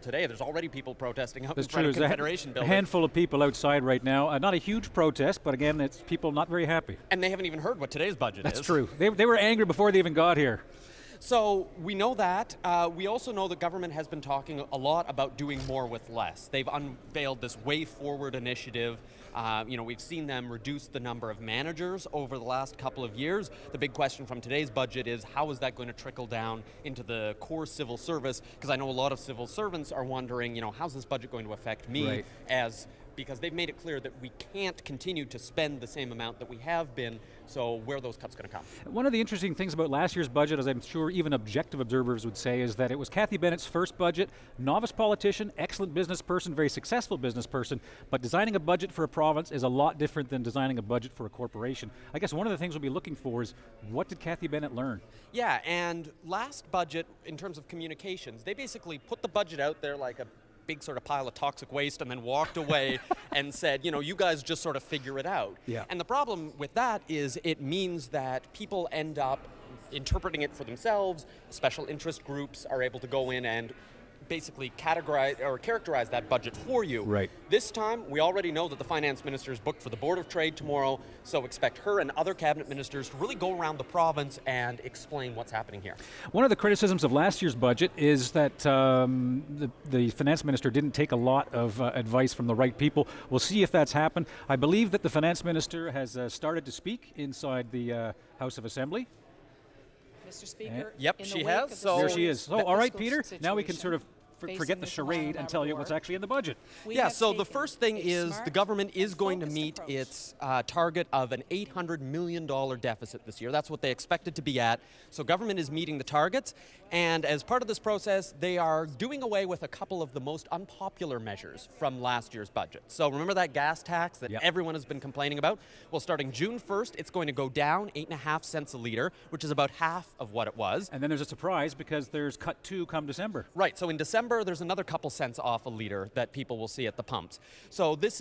Today, there's already people protesting out in front of Confederation Building. A handful of people outside right now. Not a huge protest, but again, it's people not very happy. And they haven't even heard what today's budget is. That's true. They were angry before they even got here. So we know that. We also know the government has been talking a lot about doing more with less. They've unveiled this Way Forward initiative. You know, we've seen them reduce the number of managers over the last couple of years. The big question from today's budget is how is that going to trickle down into the core civil service? Because I know a lot of civil servants are wondering, you know, how's this budget going to affect me right. Because they've made it clear that we can't continue to spend the same amount that we have been, so where are those cuts going to come? One of the interesting things about last year's budget, as I'm sure even objective observers would say, is that it was Cathy Bennett's first budget, novice politician, excellent business person, very successful business person, but designing a budget for a province is a lot different than designing a budget for a corporation. I guess one of the things we'll be looking for is, what did Cathy Bennett learn? Yeah, and last budget, in terms of communications, they basically put the budget out there like a big sort of pile of toxic waste and then walked away and said, you know, you guys just sort of figure it out. Yeah. And the problem with that is it means that people end up interpreting it for themselves. Special interest groups are able to go in and basically categorize or characterize that budget for you. Right. This time, we already know that the finance minister is booked for the Board of Trade tomorrow, so expect her and other cabinet ministers to really go around the province and explain what's happening here. One of the criticisms of last year's budget is that the finance minister didn't take a lot of advice from the right people. We'll see if that's happened. I believe that the finance minister has started to speak inside the House of Assembly. Mr. Speaker, yep, she has. So there she is. So, all right, Peter, now we can sort of forget the charade and tell you what's actually in the budget. Yeah, so the first thing is the government is going to meet its target of an $800 million deficit this year. That's what they expected to be at. So government is meeting the targets, and as part of this process, they are doing away with a couple of the most unpopular measures from last year's budget. So remember that gas tax that everyone has been complaining about? Well, starting June 1st, it's going to go down 8.5 cents a liter, which is about half of what it was. And then there's a surprise because there's cut two come December. Right, so in December, there's another couple cents off a liter that people will see at the pumps. So it's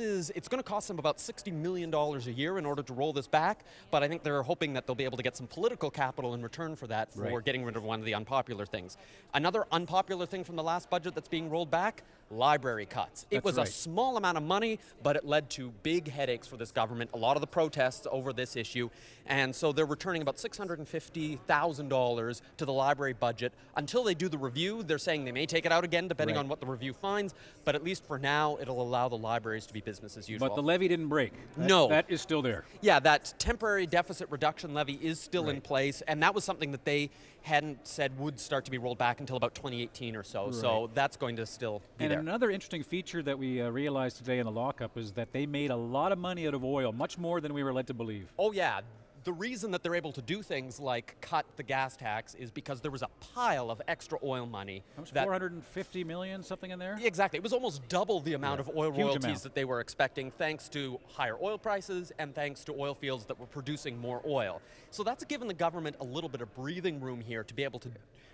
going to cost them about $60 million a year in order to roll this back, but I think they're hoping that they'll be able to get some political capital in return for that for getting rid of one of the unpopular things. Another unpopular thing from the last budget that's being rolled back, library cuts. It was a small amount of money, but it led to big headaches for this government, a lot of the protests over this issue, and so they're returning about $650,000 to the library budget. Until they do the review, they're saying they may take it out again depending on what the review finds, but at least for now, it'll allow the libraries to be business as usual. But the levy didn't break. No. That is still there. Yeah, that temporary deficit reduction levy is still in place, and that was something that they hadn't said would start to be rolled back until about 2018 or so, so that's going to still be there. Another interesting feature that we realized today in the lockup is that they made a lot of money out of oil, much more than we were led to believe. Oh yeah. The reason that they're able to do things like cut the gas tax is because there was a pile of extra oil money. That was 450 million, something in there? Exactly. It was almost double the amount of oil royalties that they were expecting, thanks to higher oil prices and thanks to oil fields that were producing more oil. So that's given the government a little bit of breathing room here to be able to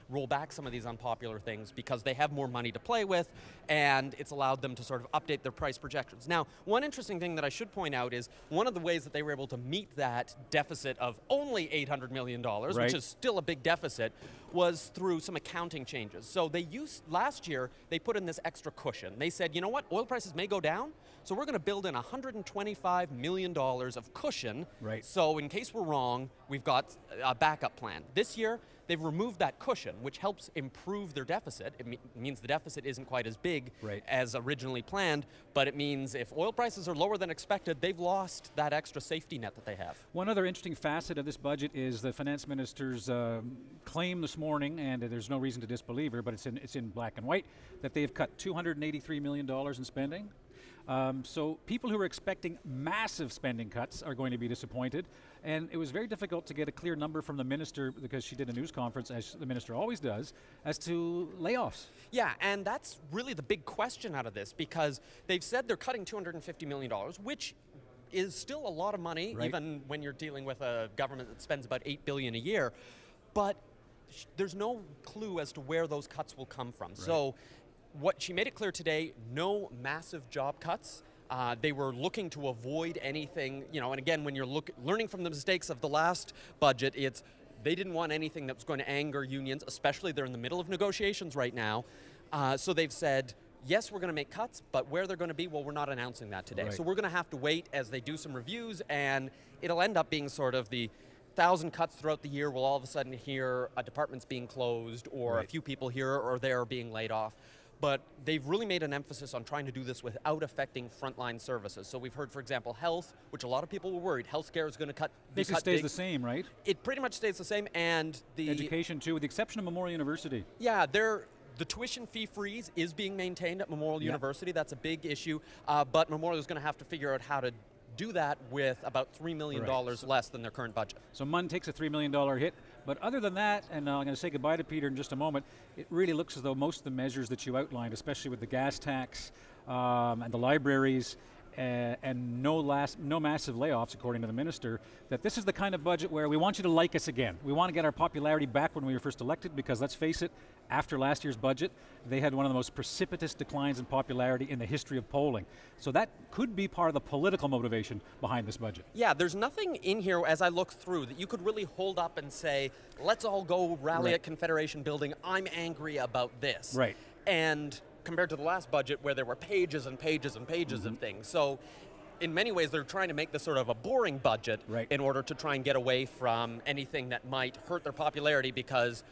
roll back some of these unpopular things because they have more money to play with, and it's allowed them to sort of update their price projections. Now, one interesting thing that I should point out is one of the ways that they were able to meet that deficit of only $800 million, which is still a big deficit, was through some accounting changes. So they last year, they put in this extra cushion. They said, you know what, oil prices may go down, so we're going to build in $125 million of cushion, so in case we're wrong, we've got a backup plan. This year, they've removed that cushion, which helps improve their deficit. It means the deficit isn't quite as big as originally planned, but it means if oil prices are lower than expected, they've lost that extra safety net that they have. One other interesting facet of this budget is the finance minister's claim this morning, and there's no reason to disbelieve her, but it's in black and white, that they've cut $283 million in spending. So people who are expecting massive spending cuts are going to be disappointed. And it was very difficult to get a clear number from the minister because she did a news conference, as the minister always does, as to layoffs. Yeah, and that's really the big question out of this because they've said they're cutting $250 million, which is still a lot of money, even when you're dealing with a government that spends about $8 billion a year. But there's no clue as to where those cuts will come from. So. What she made it clear today, no massive job cuts. They were looking to avoid anything, you know, and again, when you're learning from the mistakes of the last budget, it's they didn't want anything that was going to anger unions, especially they're in the middle of negotiations right now. So they've said, yes, we're going to make cuts, but where they're going to be, well, we're not announcing that today. Right. So we're going to have to wait as they do some reviews, and it'll end up being sort of the 1,000 cuts throughout the year. We'll all of a sudden hear a department's being closed, or right. a few people here or there are being laid off. But they've really made an emphasis on trying to do this without affecting frontline services. So we've heard, for example, health, which a lot of people were worried. Healthcare is going to cut. This stays the same, right? It pretty much stays the same, and the education too, with the exception of Memorial University. Yeah, the tuition fee freeze is being maintained at Memorial yeah. University. That's a big issue, but Memorial is going to have to figure out how to do that with about $3 million right. less than their current budget. So Munn takes a $3 million hit, but other than that, and I'm going to say goodbye to Peter in just a moment, it really looks as though most of the measures that you outlined, especially with the gas tax and the libraries, and no massive layoffs, according to the minister, that this is the kind of budget where we want you to like us again. We want to get our popularity back when we were first elected, because let's face it, after last year's budget, they had one of the most precipitous declines in popularity in the history of polling. So that could be part of the political motivation behind this budget. Yeah, there's nothing in here, as I look through, that you could really hold up and say, let's all go rally right. at Confederation Building, I'm angry about this. Right. And compared to the last budget where there were pages and pages and pages mm-hmm. of things. So in many ways they're trying to make this sort of a boring budget right. in order to try and get away from anything that might hurt their popularity, because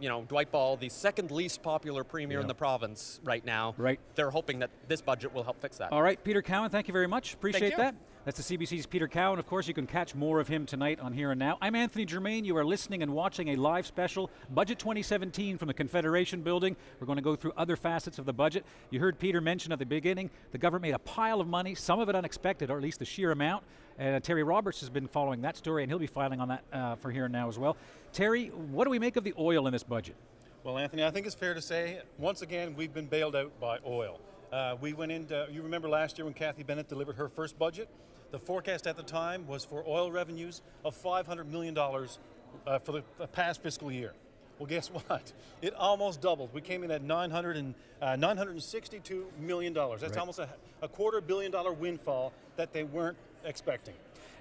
you know, Dwight Ball, the second least popular premier yeah. in the province right now, right. they're hoping that this budget will help fix that. All right, Peter Cowan, thank you very much. Appreciate that. That's the CBC's Peter Cowan. Of course, you can catch more of him tonight on Here and Now. I'm Anthony Germain. You are listening and watching a live special, Budget 2017 from the Confederation Building. We're going to go through other facets of the budget. You heard Peter mention at the beginning, the government made a pile of money, some of it unexpected, or at least the sheer amount. Terry Roberts has been following that story, and he'll be filing on that for Here and Now as well. Terry, what do we make of the oil in this budget? Well, Anthony, I think it's fair to say, once again, we've been bailed out by oil. We went into, you remember last year when Cathy Bennett delivered her first budget? The forecast at the time was for oil revenues of $500 million for the past fiscal year. Well, guess what? It almost doubled. We came in at $962 million. That's right. almost a $250 million windfall that they weren't expecting.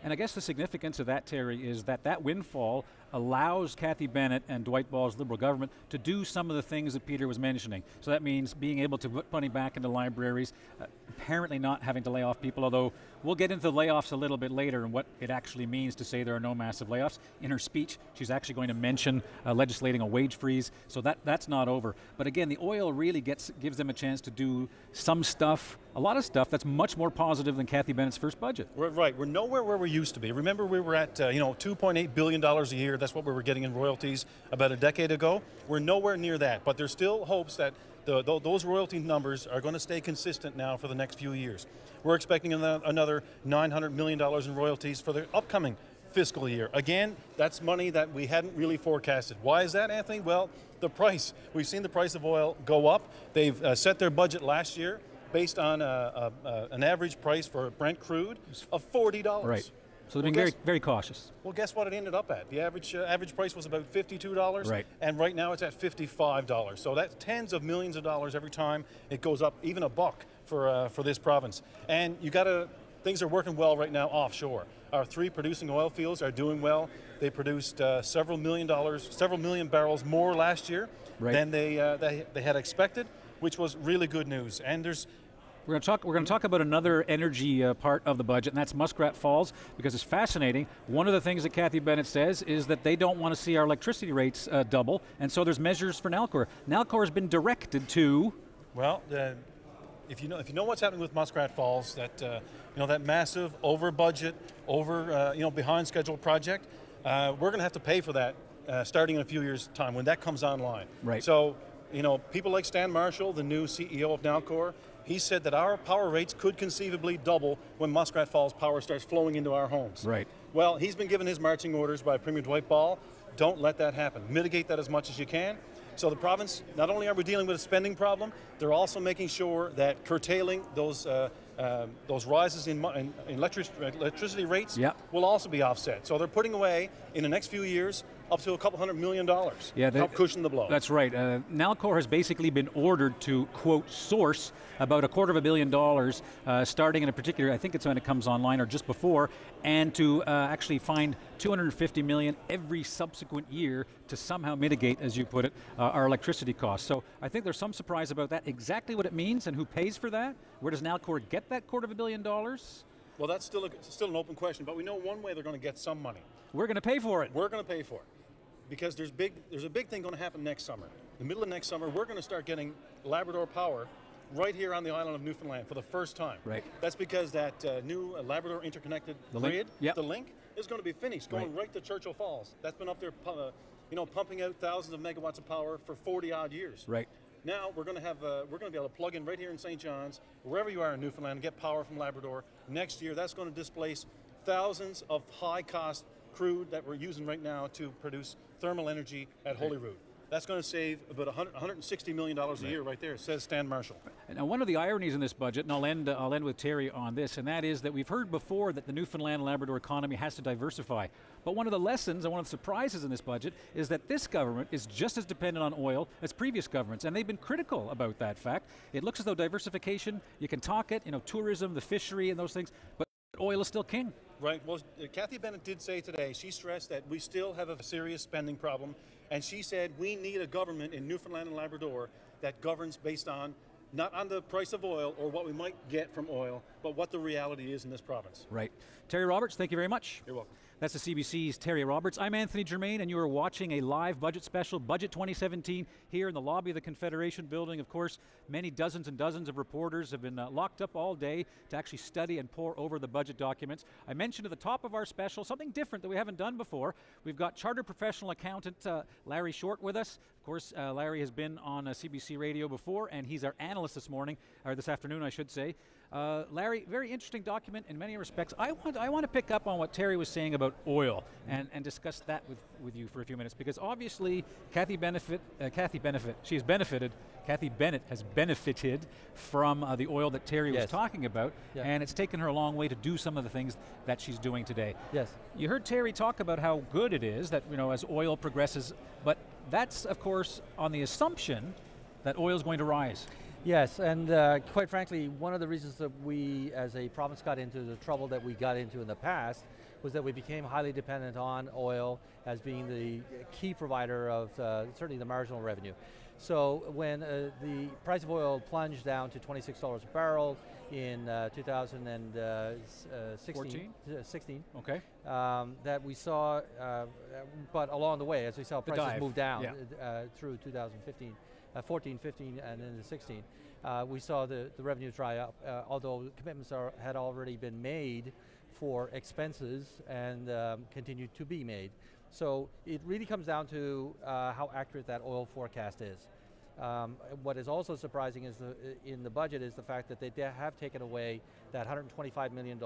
And I guess the significance of that, Terry, is that that windfall allows Cathy Bennett and Dwight Ball's Liberal government to do some of the things that Peter was mentioning. So that means being able to put money back into libraries, apparently not having to lay off people, although we'll get into the layoffs a little bit later and what it actually means to say there are no massive layoffs. In her speech, she's actually going to mention legislating a wage freeze, so that's not over. But again, the oil really gives them a chance to do some stuff, a lot of stuff that's much more positive than Cathy Bennett's first budget. Right, we're nowhere where we used to be. Remember we were at $2.8 billion a year. That's what we were getting in royalties about a decade ago. We're nowhere near that, but there's still hopes that those royalty numbers are going to stay consistent now for the next few years. We're expecting another $900 million in royalties for the upcoming fiscal year. Again, that's money that we hadn't really forecasted. Why is that, Anthony? Well, the price. We've seen the price of oil go up. They've set their budget last year based on an average price for Brent crude of $40. Right. So they've been very, very cautious. Well, guess what it ended up at? The average price was about $52, right. and right now it's at $55. So that's tens of millions of dollars every time it goes up, even a buck for this province. And you got to, things are working well right now offshore. Our three producing oil fields are doing well. They produced several million barrels more last year right. than they had expected, which was really good news. And there's We're going to talk about another energy part of the budget, and that's Muskrat Falls, because it's fascinating. One of the things that Cathy Bennett says is that they don't want to see our electricity rates double, and so there's measures for Nalcor. Nalcor has been directed to. Well, if you know what's happening with Muskrat Falls, that that massive over-budget, behind-schedule project, we're going to have to pay for that starting in a few years' time when that comes online. Right. So, people like Stan Marshall, the new CEO of Nalcor. He said that our power rates could conceivably double when Muskrat Falls power starts flowing into our homes. Right. Well, he's been given his marching orders by Premier Dwight Ball. Don't let that happen. Mitigate that as much as you can. So the province, not only are we dealing with a spending problem, they're also making sure that curtailing those rises in electricity rates yep. will also be offset. So they're putting away, in the next few years, up to a couple $100 million to help cushion the blow. That's right. Nalcor has basically been ordered to, quote, source about $250 million starting in a particular, I think it's when it comes online or just before, and to actually find $250 million every subsequent year to somehow mitigate, as you put it, our electricity costs. So I think there's some surprise about that, exactly what it means and who pays for that. Where does Nalcor get that $250 million? Well, that's still an open question, but we know one way they're going to get some money. We're going to pay for it. We're going to pay for it. Because there's a big thing going to happen next summer. In the middle of next summer, we're going to start getting Labrador power right here on the island of Newfoundland for the first time. Right. That's because that new Labrador interconnected grid, the link, is going to be finished, going right to Churchill Falls. That's been up there, you know, pumping out thousands of megawatts of power for 40-odd years. Right. Now we're going to have we're going to be able to plug in right here in St. John's, wherever you are in Newfoundland, and get power from Labrador. Next year, that's going to displace thousands of high-cost crude that we're using right now to produce thermal energy at Holyrood. That's going to save about $160 million a year right there, says Stan Marshall. Now, one of the ironies in this budget, and I'll end with Terry on this, and that is that we've heard before that the Newfoundland Labrador economy has to diversify. But one of the lessons and one of the surprises in this budget is that this government is just as dependent on oil as previous governments, and they've been critical about that fact. It looks as though diversification, you can talk it, you know, tourism, the fishery and those things, but oil is still king. Right. Well, Cathy Bennett did say today, she stressed that we still have a serious spending problem, and she said we need a government in Newfoundland and Labrador that governs based on, not on the price of oil or what we might get from oil, but what the reality is in this province. Right. Terry Roberts, thank you very much. You're welcome. That's the CBC's Terry Roberts. I'm Anthony Germain, and you are watching a live budget special, Budget 2017, here in the lobby of the Confederation Building. Of course, many dozens and dozens of reporters have been locked up all day to actually study and pore over the budget documents. I mentioned at the top of our special something different that we haven't done before. We've got Chartered Professional Accountant Larry Short with us. Of course, Larry has been on CBC Radio before, and he's our analyst this morning, or this afternoon, I should say. Larry, very interesting document in many respects. I want to pick up on what Terry was saying about oil and discuss that with you for a few minutes, because obviously Cathy Bennett has benefited from the oil that Terry was talking about, and it's taken her a long way to do some of the things that she's doing today. Yes. You heard Terry talk about how good it is that, you know, as oil progresses, but that's of course on the assumption that oil is going to rise. Yes, and quite frankly, one of the reasons that we as a province got into the trouble that we got into in the past was that we became highly dependent on oil as being the key provider of certainly the marginal revenue. So when the price of oil plunged down to $26 a barrel in 2016, okay, that we saw, but along the way, as we saw prices move down through 2015, 14, 15, and then the 16, we saw the revenue dry up, although commitments had already been made for expenses and continued to be made. So it really comes down to how accurate that oil forecast is. What is also surprising is in the budget is the fact that they have taken away that $125 million,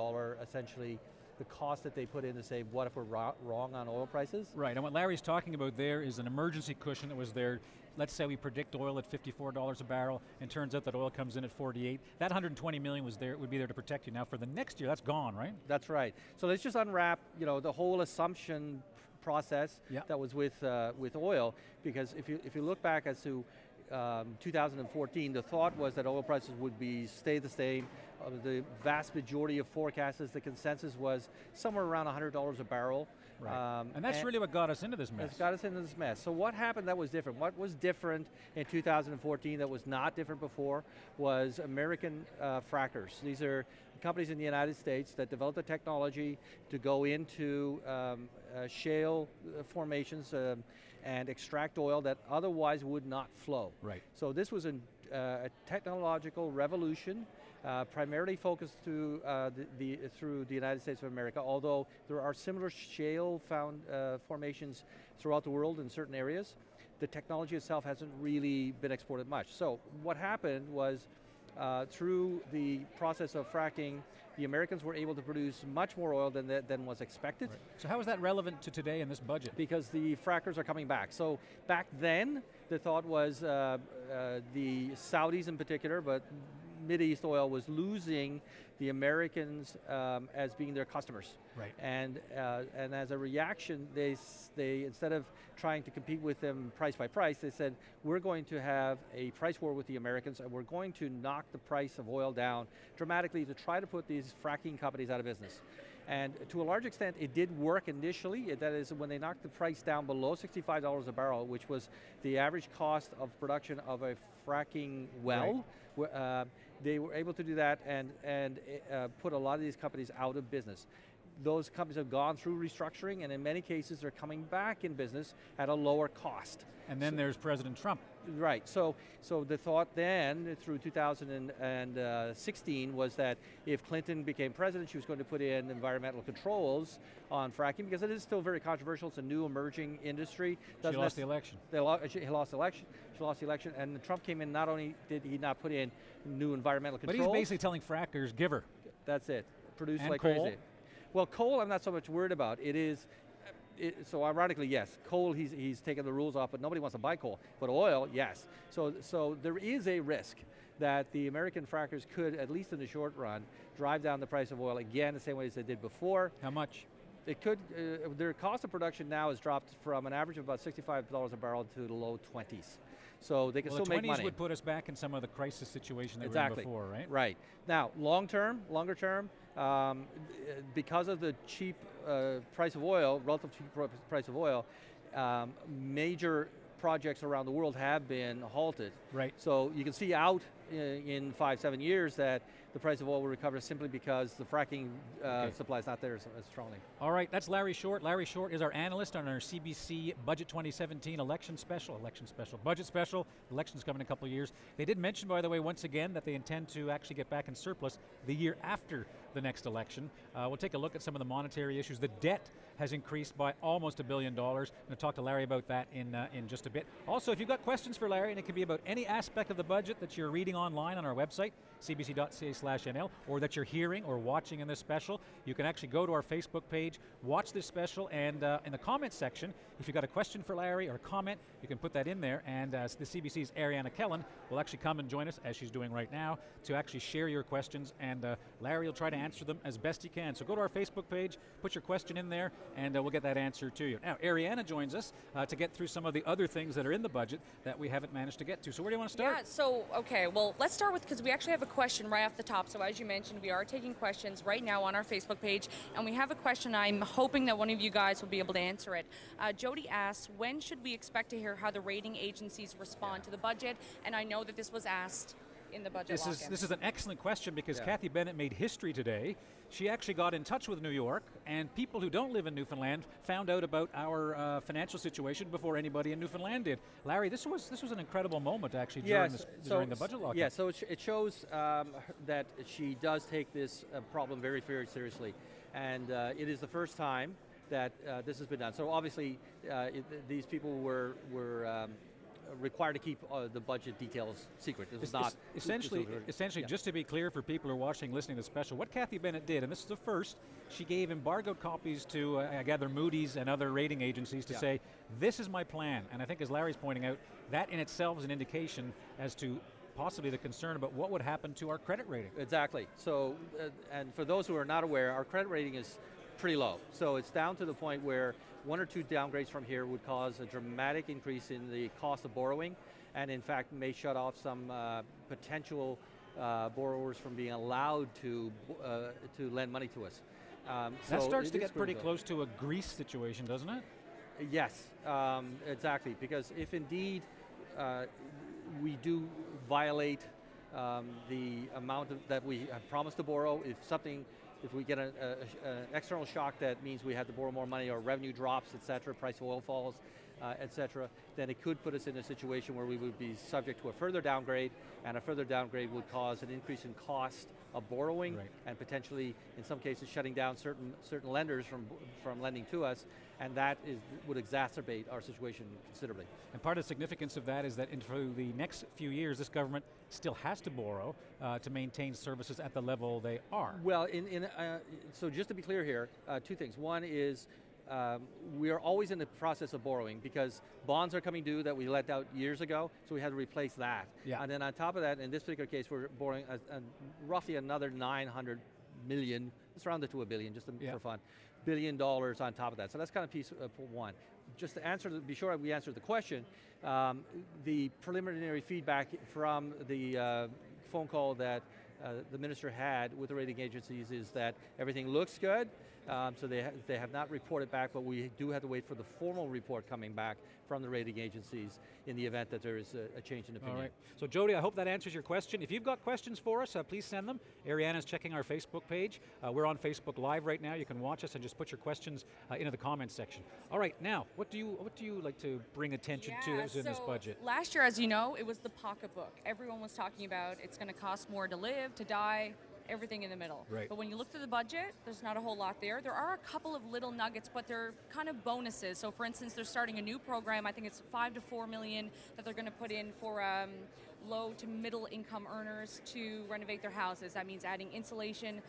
essentially, the cost that they put in to say, what if we're wrong on oil prices? Right, and what Larry's talking about there is an emergency cushion that was there. Let's say we predict oil at $54 a barrel, and turns out that oil comes in at 48. That 120 million was there; it would be there to protect you. Now, for the next year, that's gone, right? That's right. So let's just unwrap, you know, the whole assumption process that was with oil, because if you look back as to 2014, the thought was that oil prices would stay the same. The vast majority of forecasts, the consensus was somewhere around $100 a barrel. Right. And that's really what got us into this mess. It's got us into this mess. So what happened that was different? What was different in 2014 that was not different before was American frackers. These are companies in the United States that developed the technology to go into shale formations and extract oil that otherwise would not flow. Right. So this was a technological revolution, primarily focused through through the United States of America, although there are similar shale formations throughout the world in certain areas. The technology itself hasn't really been exported much. So what happened was through the process of fracking, the Americans were able to produce much more oil than was expected. Right. So how is that relevant to today in this budget? Because the frackers are coming back. So back then, the thought was the Saudis in particular, but Mideast oil was losing the Americans as being their customers. Right. And as a reaction, they instead of trying to compete with them price by price, they said, we're going to have a price war with the Americans and we're going to knock the price of oil down dramatically to try to put these fracking companies out of business. And to a large extent, it did work initially. That is, when they knocked the price down below $65 a barrel, which was the average cost of production of a fracking well, right. They were able to do that and put a lot of these companies out of business. Those companies have gone through restructuring, and in many cases, they're coming back in business at a lower cost. And then so, there's President Trump. Right, so the thought then, through 2016, was that if Clinton became president, she was going to put in environmental controls on fracking, because it is still very controversial, it's a new emerging industry. She lost the election. She lost the election, and Trump came in, not only did he not put in new environmental controls. But he's basically telling frackers, give her. That's it, produce like crazy. Well, coal I'm not so much worried about. It is, so ironically, yes. Coal, he's taken the rules off, but nobody wants to buy coal. But oil, yes. So there is a risk that the American frackers could, at least in the short run, drive down the price of oil again the same way as they did before. How much? It could, their cost of production now has dropped from an average of about $65 a barrel to the low 20s. So they can still make money. The 20s would put us back in some of the crisis situation that exactly. we were in before, right? Right. Now, longer term, because of the cheap price of oil, relative cheap price of oil, major projects around the world have been halted. Right. So you can see out in 5-7 years that the price of oil will recover simply because the fracking supply is not there as strongly. All right, that's Larry Short. Larry Short is our analyst on our CBC Budget 2017 election special, budget special. Election's coming in a couple of years. They did mention, by the way, once again, that they intend to actually get back in surplus the year after the next election. We'll take a look at some of the monetary issues. The debt has increased by almost $1 billion. I'm going to talk to Larry about that in just a bit. Also, if you've got questions for Larry, and it can be about any aspect of the budget that you're reading online on our website, cbc.ca/nl, or that you're hearing or watching in this special, you can actually go to our Facebook page, watch this special, and in the comment section, if you've got a question for Larry or a comment, you can put that in there, and the CBC's Arianna Kellen will actually come and join us, as she's doing right now, to actually share your questions, and Larry will try to answer them as best he can. So go to our Facebook page, put your question in there, and we'll get that answer to you. Now, Arianna joins us to get through some of the other things that are in the budget that we haven't managed to get to. So where do you want to start? Yeah, so, okay, well, let's start with, because we actually have a question right off the top. So as you mentioned, we are taking questions right now on our Facebook page, and we have a question. I'm hoping that one of you guys will be able to answer it. Jody asks, when should we expect to hear how the rating agencies respond to the budget? And I know that this was asked in the budget This is an excellent question, because Cathy Bennett made history today. She actually got in touch with New York, and people who don't live in Newfoundland found out about our financial situation before anybody in Newfoundland did. Larry, this was an incredible moment actually during the budget lock-in. Yeah, so it shows that she does take this problem very, very seriously, and it is the first time that this has been done. So obviously, these people were required to keep the budget details secret. This is not essentially just to be clear for people who are watching, listening to the special. What Cathy Bennett did, and this is the first, she gave embargoed copies to I gather Moody's and other rating agencies to say, this is my plan. And I think, as Larry's pointing out, that in itself is an indication as to possibly the concern about what would happen to our credit rating. Exactly. So, and for those who are not aware, our credit rating is pretty low. So it's down to the point where one or two downgrades from here would cause a dramatic increase in the cost of borrowing, and in fact may shut off some potential borrowers from being allowed to lend money to us. That starts to get pretty close to a Greece situation, doesn't it? Yes, exactly, because if indeed we do violate the amount that we have promised to borrow, if we get an external shock that means we have to borrow more money, or revenue drops, et cetera, price of oil falls, et cetera, then it could put us in a situation where we would be subject to a further downgrade, and a further downgrade would cause an increase in cost of borrowing, right. and potentially, in some cases, shutting down certain lenders from lending to us, and that would exacerbate our situation considerably. And part of the significance of that is that for the next few years, this government still has to borrow to maintain services at the level they are. Well, so just to be clear here, two things. One is we are always in the process of borrowing because bonds are coming due that we let out years ago, so we had to replace that. Yeah. And then on top of that, in this particular case, we're borrowing roughly another $900 million, let's round it to $1 billion, just to, for fun, $1 billion on top of that. So that's kind of piece one. Just to answer, be sure we answered the question, the preliminary feedback from the phone call that the minister had with the rating agencies is that everything looks good, so they have not reported back, but we do have to wait for the formal report coming back from the rating agencies in the event that there is a change in opinion. All right. So Jody, I hope that answers your question. If you've got questions for us, please send them. Arianna's checking our Facebook page. We're on Facebook Live right now. You can watch us and just put your questions into the comments section. All right, now, what do you like to bring attention to that was in this budget? Last year, as you know, it was the pocketbook. Everyone was talking about it's going to cost more to live, to die, everything in the middle. Right. But when you look through the budget, there's not a whole lot there. There are a couple of little nuggets, but they're kind of bonuses. So for instance, they're starting a new program, I think it's $5 to $4 million that they're going to put in for low to middle income earners to renovate their houses. That means adding insulation,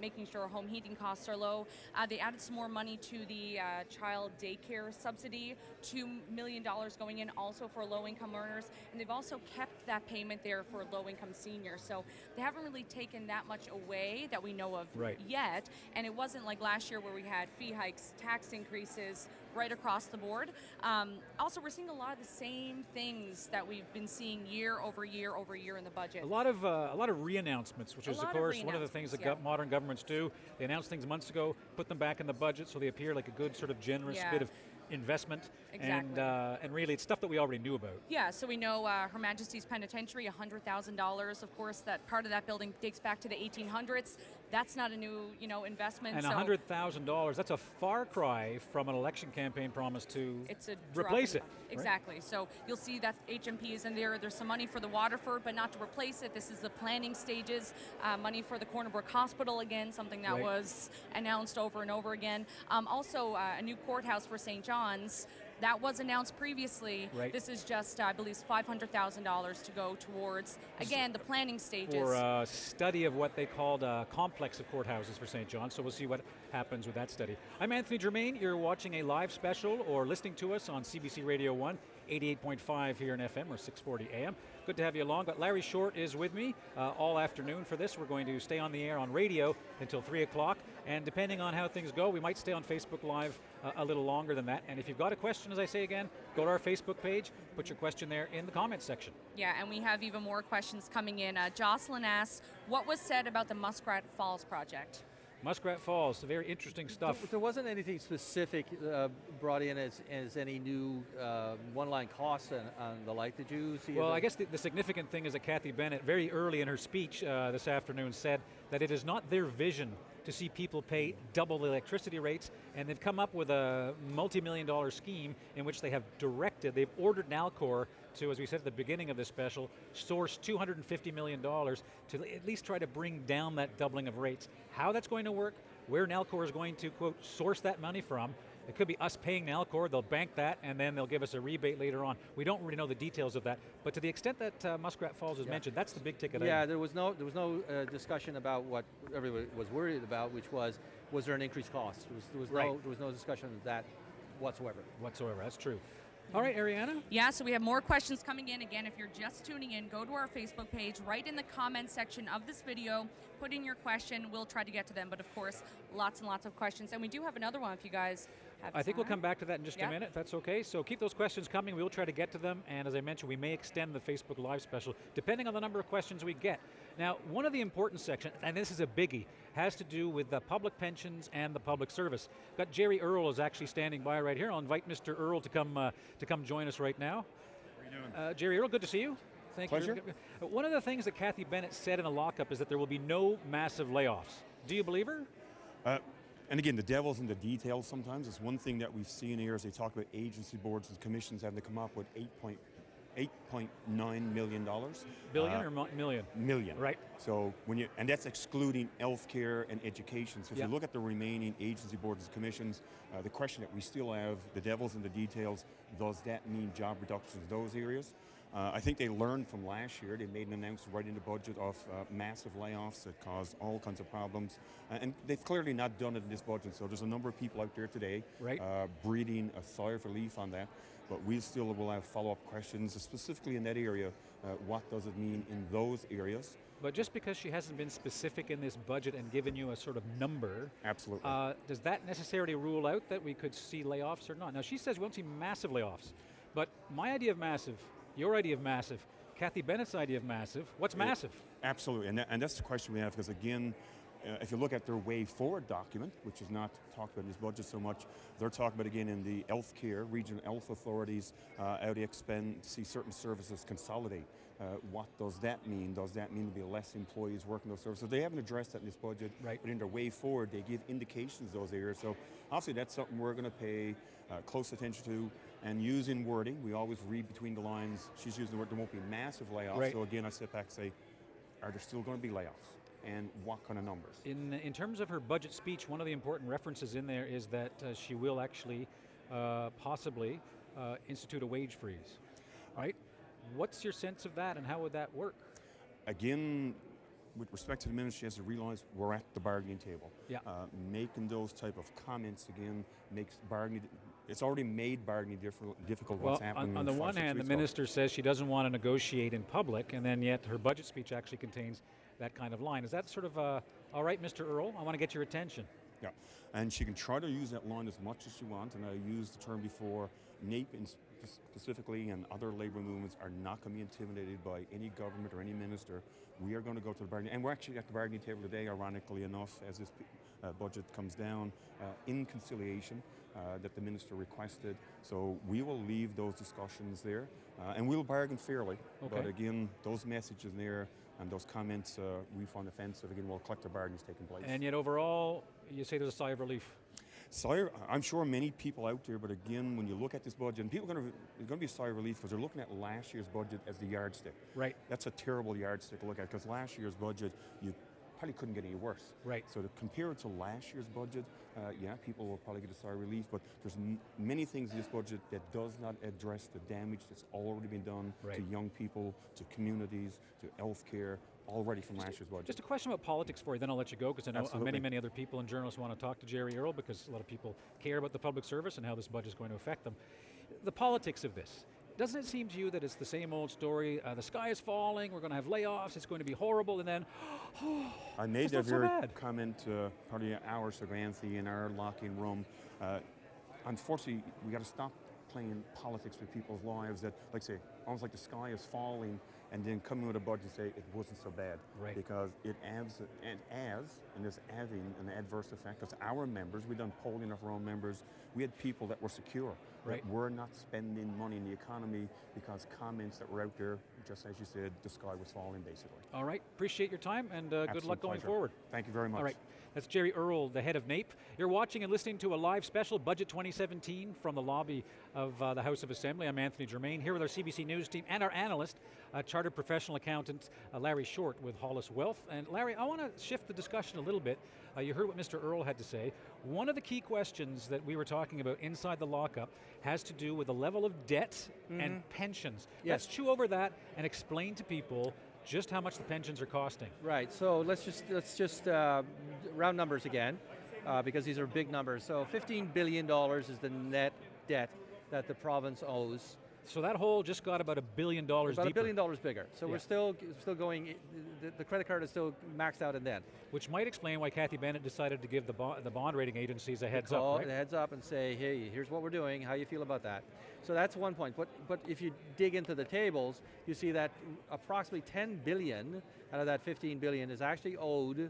making sure home heating costs are low. They added some more money to the child daycare subsidy, $2 million going in also for low income earners. And they've also kept that payment there for low income seniors. So they haven't really taken that much away that we know of yet. And it wasn't like last year where we had fee hikes, tax increases, right across the board. Also, we're seeing a lot of the same things that we've been seeing year over year over year in the budget. A lot of re-announcements, which is of course one of the things that modern governments do. They announce things months ago, put them back in the budget, so they appear like a good sort of generous bit of investment, and really it's stuff that we already knew about. Yeah, so we know Her Majesty's Penitentiary, $100,000. Of course, that part of that building dates back to the 1800s. That's not a new, you know, investment. And so $100,000, that's a far cry from an election campaign promise to replace it. Exactly, right? So you'll see that HMP is in there. There's some money for the Waterford, but not to replace it. This is the planning stages. Money for the Corner Brook Hospital, again, something that was announced over and over again. Also, a new courthouse for St. John's. That was announced previously. Right. This is just, I believe, $500,000 to go towards, again, the planning stages. For a study of what they called a complex of courthouses for St. John's, so we'll see what happens with that study. I'm Anthony Germain. You're watching a live special or listening to us on CBC Radio 1, 88.5 here in FM or 640 AM. Good to have you along, but Larry Short is with me all afternoon for this. We're going to stay on the air on radio until 3 o'clock, and depending on how things go, we might stay on Facebook Live a little longer than that. And if you've got a question, as I say again, go to our Facebook page, put your question there in the comments section. Yeah, and we have even more questions coming in. Jocelyn asks, what was said about the Muskrat Falls project? Muskrat Falls, very interesting stuff. There wasn't anything specific brought in as any new one-line costs and the like. Did you see? Well, I guess the significant thing is that Cathy Bennett, very early in her speech this afternoon, said that it is not their vision to see people pay double the electricity rates, and they've come up with a multi-million-dollar scheme in which they have directed, they've ordered Nalcor to, as we said at the beginning of this special, source $250 million to at least try to bring down that doubling of rates. How that's going to work, where Nalcor is going to, quote, source that money from, it could be us paying Nalcor, they'll bank that, and then they'll give us a rebate later on. We don't really know the details of that, but to the extent that Muskrat Falls is mentioned, that's the big ticket item. Yeah, there was no discussion about what everybody was worried about, which was there an increased cost? There was no discussion of that whatsoever. Whatsoever, that's true. All right, Arianna? Yeah, so we have more questions coming in. Again, if you're just tuning in, go to our Facebook page, right in the comments section of this video, put in your question, we'll try to get to them, but of course, lots and lots of questions. And we do have another one if you guys have time. I think we'll come back to that in just a minute, if that's okay. So keep those questions coming, we'll try to get to them, and as I mentioned, we may extend the Facebook Live special, depending on the number of questions we get. Now, one of the important sections, and this is a biggie, has to do with the public pensions and the public service. Got Jerry Earle is actually standing by right here. I'll invite Mr. Earle to come join us right now. How are you doing? Jerry Earle, good to see you. Thank you. Pleasure. One of the things that Cathy Bennett said in a lockup is that there will be no massive layoffs. Do you believe her? And again, the devil's in the details sometimes. It's one thing that we've seen here as they talk about agency boards and commissions having to come up with $8.9 million. Billion or million? Million. Right. So when you, and that's excluding healthcare and education. So if you look at the remaining agency boards and commissions, the question that we still have, the devil's in the details, does that mean job reductions in those areas? I think they learned from last year. They made an announcement right in the budget of massive layoffs that caused all kinds of problems. And they've clearly not done it in this budget. So there's a number of people out there today breathing a sigh of relief on that. But we still will have follow-up questions, specifically in that area. What does it mean in those areas? But just because she hasn't been specific in this budget and given you a sort of number, does that necessarily rule out that we could see layoffs or not? Now she says we won't see massive layoffs, but my idea of massive, your idea of massive, Cathy Bennett's idea of massive, what's massive? Absolutely, and that's the question we have, because again, if you look at their way forward document, which is not talked about in this budget so much, they're talking about again in the health care, regional health authorities, how to expend, see certain services consolidate. What does that mean? Does that mean there'll be less employees working those services? They haven't addressed that in this budget, but in their way forward, they give indications of those areas. So obviously that's something we're going to pay close attention to, and using wording, we always read between the lines. She's using the word, there won't be massive layoffs. So again, I sit back and say, are there still going to be layoffs? And what kind of numbers? In terms of her budget speech, one of the important references in there is that she will actually possibly institute a wage freeze, right? What's your sense of that and how would that work? Again, with respect to the minister, she has to realize we're at the bargaining table. Making those type of comments again makes bargaining, it's already made bargaining difficult. Well, what's happening on the one hand, the minister says she doesn't want to negotiate in public, and then yet her budget speech actually contains that kind of line. Is that sort of a, all right, Mr. Earle, I want to get your attention? Yeah, and she can try to use that line as much as she wants, and I used the term before, NAPE specifically and other labor movements are not going to be intimidated by any government or any minister. We are going to go to the bargaining, and we're actually at the bargaining table today, ironically enough, as this budget comes down, in conciliation that the minister requested. So we will leave those discussions there, and we'll bargain fairly, but again, those messages there and those comments we found offensive, again, while collective bargaining is taking place. And yet overall, you say there's a sigh of relief. So I'm sure many people out there, but again, when you look at this budget, and people are going to be sorry relief because they're looking at last year's budget as the yardstick. That's a terrible yardstick to look at, because last year's budget, you probably couldn't get any worse. So to compare it to last year's budget, yeah, people will probably get a sigh of relief, but there's many things in this budget that does not address the damage that's already been done to young people, to communities, to healthcare, already from last year's budget. Just a question about politics for you, then I'll let you go, because I know many other people and journalists want to talk to Jerry Earle, because a lot of people care about the public service and how this budget is going to affect them. The politics of this. Doesn't it seem to you that it's the same old story, the sky is falling, we're going to have layoffs, it's going to be horrible, and then, I made that very comment probably an hour ago, Anthony, in our lock-in room. Unfortunately, we got to stop playing politics with people's lives that, like say, almost like the sky is falling, and then coming with a budget and say it wasn't so bad. Because it adds, and it's having an adverse effect, because our members, we've done polling of our own members, we had people that were secure, that were not spending money in the economy because comments that were out there, just as you said, the sky was falling basically. All right, appreciate your time, and good luck going forward. Thank you very much. All right, that's Jerry Earle, the head of NAPE. You're watching and listening to a live special, Budget 2017, from the lobby of the House of Assembly. I'm Anthony Germain, here with our CBC News team and our analyst, Chartered Professional Accountant Larry Short with Hollis Wealth. And Larry, I want to shift the discussion a little bit. You heard what Mr. Earle had to say. One of the key questions that we were talking about inside the lockup has to do with the level of debt and pensions. Let's chew over that and explain to people just how much the pensions are costing. Right, so let's just round numbers again, because these are big numbers. So $15 billion is the net debt that the province owes. So that hole just got about $1 billion deeper. About $1 billion bigger. So we're still going, the credit card is still maxed out in debt. Which might explain why Cathy Bennett decided to give the bond rating agencies a heads up, right? A heads up and say, hey, here's what we're doing, how you feel about that. So that's one point, but if you dig into the tables, you see that approximately 10 billion out of that 15 billion is actually owed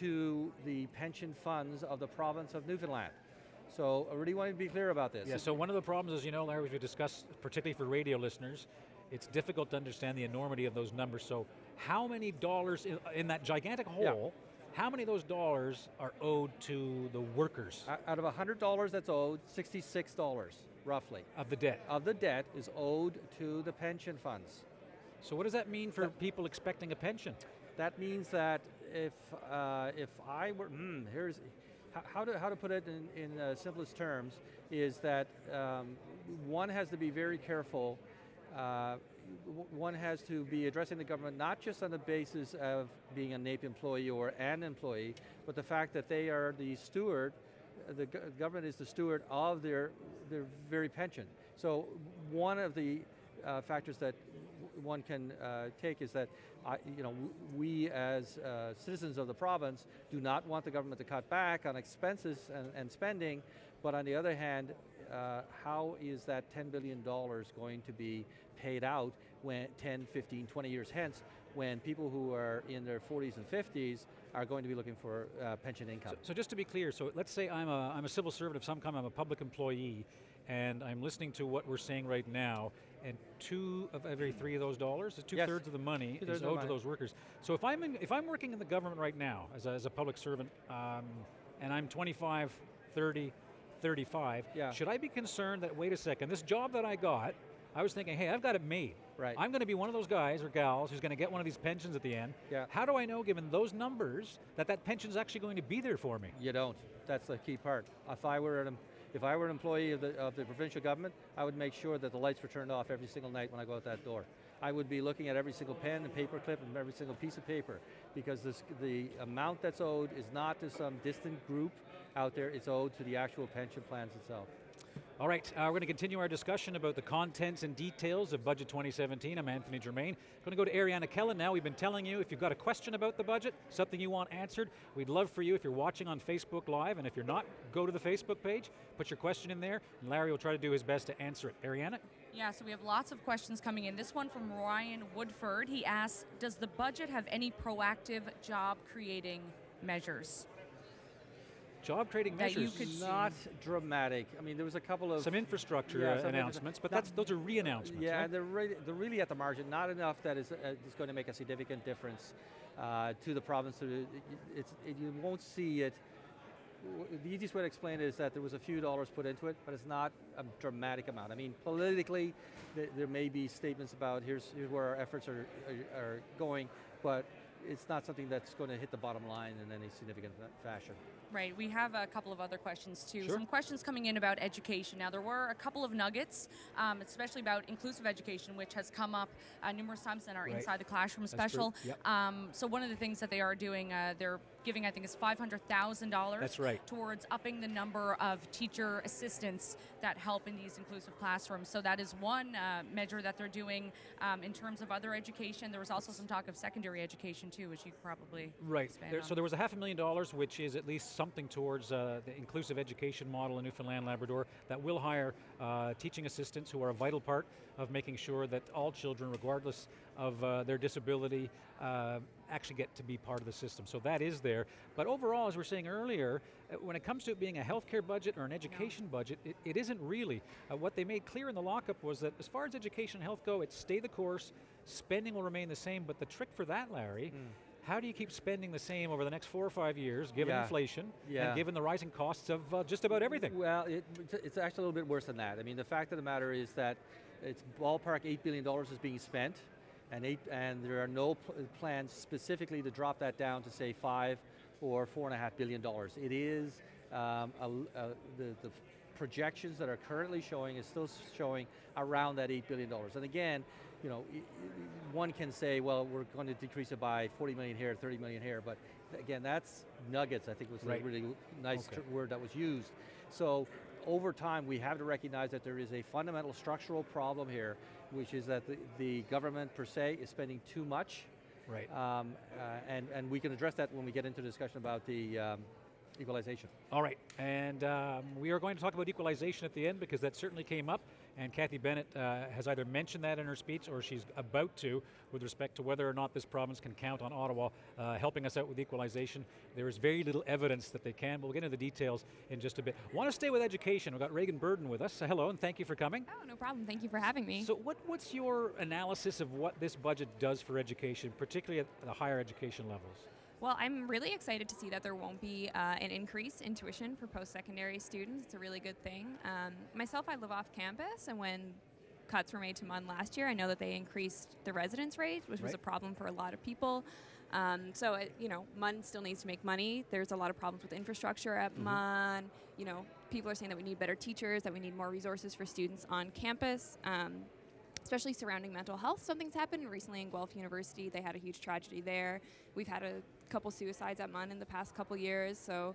to the pension funds of the province of Newfoundland. So I really wanted to be clear about this. Yeah, so one of the problems is, you know, Larry, as we discussed, particularly for radio listeners, it's difficult to understand the enormity of those numbers. So how many dollars in that gigantic hole, how many of those dollars are owed to the workers? Out of $100 that's owed, $66, roughly. Of the debt? Of the debt is owed to the pension funds. So what does that mean for people expecting a pension? That means that if I were, here's, how to put it in the simplest terms is that one has to be very careful one has to be addressing the government not just on the basis of being a NAPE employee or an employee, but the fact that they are the steward, the government is the steward of their very pension. So one of the factors that one can take is that, we as citizens of the province do not want the government to cut back on expenses and spending, but on the other hand, how is that $10 billion going to be paid out when 10, 15, 20 years hence, when people who are in their 40s and 50s are going to be looking for pension income? So just to be clear, so let's say I'm a civil servant of some kind, I'm a public employee, and I'm listening to what we're saying right now, and two of every three of those dollars, two-thirds of the money is owed to those workers. So if I'm working in the government right now as a public servant, and I'm 25, 30, 35, should I be concerned that, wait a second, this job that I got, I was thinking, hey, I've got it made. Right. I'm going to be one of those guys or gals who's going to get one of these pensions at the end. Yeah. How do I know, given those numbers, that pension's actually going to be there for me? You don't. That's the key part. If I were an employee of the provincial government, I would make sure that the lights were turned off every single night when I go out that door. I would be looking at every single pen and paper clip and every single piece of paper, because the amount that's owed is not to some distant group out there, it's owed to the actual pension plans itself. All right, we're going to continue our discussion about the contents and details of Budget 2017. I'm Anthony Germain. I'm going to go to Arianna Kellen now. We've been telling you, if you've got a question about the budget, something you want answered, we'd love for you, if you're watching on Facebook Live, and if you're not, go to the Facebook page, put your question in there, and Larry will try to do his best to answer it. Arianna? Yeah, so we have lots of questions coming in. This one from Ryan Woodford. He asks, does the budget have any proactive job-creating measures? Job-creating measures. Not dramatic. I mean, there was a couple of... some infrastructure announcements, but those are re-announcements. Yeah, right? They're really at the margin, not enough that is going to make a significant difference to the province. You won't see it. The easiest way to explain it is that there was a few dollars put into it, but it's not a dramatic amount. I mean, politically, there may be statements about here's where our efforts are going, but it's not something that's going to hit the bottom line in any significant fashion. Right, we have a couple of other questions too. Sure. Some questions coming in about education. Now there were a couple of nuggets, especially about inclusive education, which has come up numerous times in our Inside the Classroom special. Yep. So one of the things that they are doing, they're giving, I think it's $500,000. That's right. Towards upping the number of teacher assistants that help in these inclusive classrooms. So that is one measure that they're doing. In terms of other education, there was also some talk of secondary education too, which you could probably expand on. So there was $500,000, which is at least something towards the inclusive education model in Newfoundland, Labrador, that will hire teaching assistants who are a vital part of making sure that all children, regardless of their disability, actually get to be part of the system. So that is there. But overall, as we were saying earlier, when it comes to it being a healthcare budget or an education budget, it isn't really. What they made clear in the lockup was that as far as education and health go, it's stay the course, spending will remain the same, but the trick for that, Larry, how do you keep spending the same over the next 4 or 5 years, given inflation, and given the rising costs of just about everything? Well, it's actually a little bit worse than that. I mean, the fact of the matter is that it's ballpark $8 billion is being spent, and there are no plans specifically to drop that down to say $5 or $4.5 billion. It is the projections that are currently showing is still showing around that $8 billion. And again, one can say, well, we're going to decrease it by 40 million here, 30 million here, but again, that's nuggets, I think was a really nice word that was used. So over time, we have to recognize that there is a fundamental structural problem here, which is that the government per se is spending too much. Right. And we can address that when we get into the discussion about the equalization. All right, and we are going to talk about equalization at the end, because that certainly came up, and Cathy Bennett has either mentioned that in her speech or she's about to, with respect to whether or not this province can count on Ottawa helping us out with equalization. There is very little evidence that they can, but we'll get into the details in just a bit. Want to stay with education. We've got Reagan Burden with us. Hello, and thank you for coming. Oh, no problem, thank you for having me. So what's your analysis of what this budget does for education, particularly at the higher education levels? Well, I'm really excited to see that there won't be an increase in tuition for post-secondary students. It's a really good thing. Myself, I live off campus, and when cuts were made to MUN last year, I know that they increased the residence rate, which was a problem for a lot of people. So, MUN still needs to make money. There's a lot of problems with infrastructure at MUN. People are saying that we need better teachers, that we need more resources for students on campus. especially surrounding mental health. Something's happened recently in Guelph University. They had a huge tragedy there. We've had a couple suicides at MUN in the past couple years. So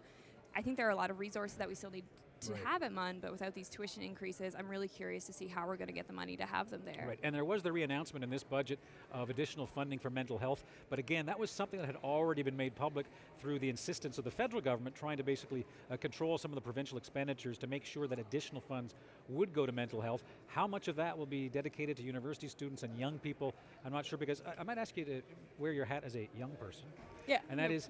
I think there are a lot of resources that we still need to have at MUN, but without these tuition increases, I'm really curious to see how we're going to get the money to have them there. Right, and there was the reannouncement in this budget of additional funding for mental health, but again, that was something that had already been made public through the insistence of the federal government trying to basically control some of the provincial expenditures to make sure that additional funds would go to mental health. How much of that will be dedicated to university students and young people? I'm not sure, because I might ask you to wear your hat as a young person. Yeah. And that is,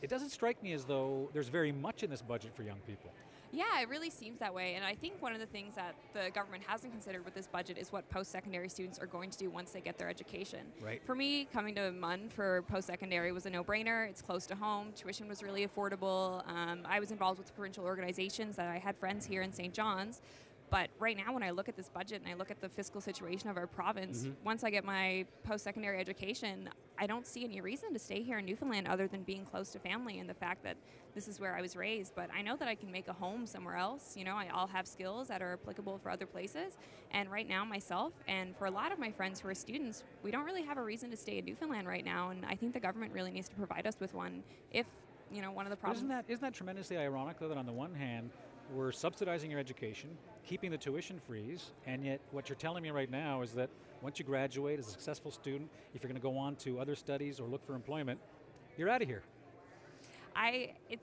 it doesn't strike me as though there's very much in this budget for young people. Yeah, it really seems that way, and I think one of the things that the government hasn't considered with this budget is what post-secondary students are going to do once they get their education. Right. For me, coming to MUN for post-secondary was a no-brainer. It's close to home. Tuition was really affordable. I was involved with the provincial organizations that I had friends here in St. John's. But right now, when I look at this budget and I look at the fiscal situation of our province, once I get my post-secondary education, I don't see any reason to stay here in Newfoundland other than being close to family and the fact that this is where I was raised. But I know that I can make a home somewhere else. You know, I'll have skills that are applicable for other places. And right now, myself and for a lot of my friends who are students, we don't really have a reason to stay in Newfoundland right now. And I think the government really needs to provide us with one if, you know, one of the problems. Isn't that tremendously ironic, though, that on the one hand, we're subsidizing your education, keeping the tuition freeze, and yet what you're telling me right now is that once you graduate as a successful student, if you're going to go on to other studies or look for employment, you're out of here. It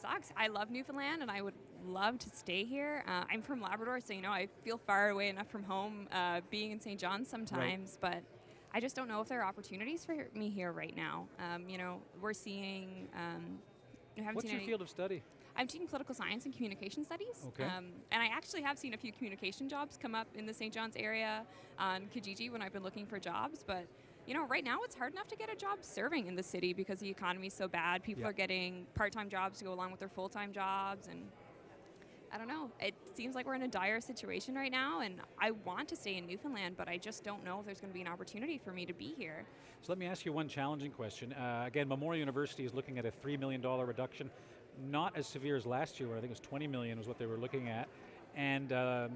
sucks. I love Newfoundland and I would love to stay here. I'm from Labrador, so you know I feel far away enough from home being in St. John's sometimes, but I just don't know if there are opportunities for me here right now. You know, we're seeing... What's your field of study? I'm teaching political science and communication studies. Okay. And I actually have seen a few communication jobs come up in the St. John's area on Kijiji when I've been looking for jobs. But, you know, right now it's hard enough to get a job serving in the city because the economy is so bad. People are getting part-time jobs to go along with their full-time jobs. And I don't know. It seems like we're in a dire situation right now. And I want to stay in Newfoundland, but I just don't know if there's going to be an opportunity for me to be here. So let me ask you one challenging question. Again, Memorial University is looking at a $3 million reduction. Not as severe as last year, where I think it was 20 million was what they were looking at. And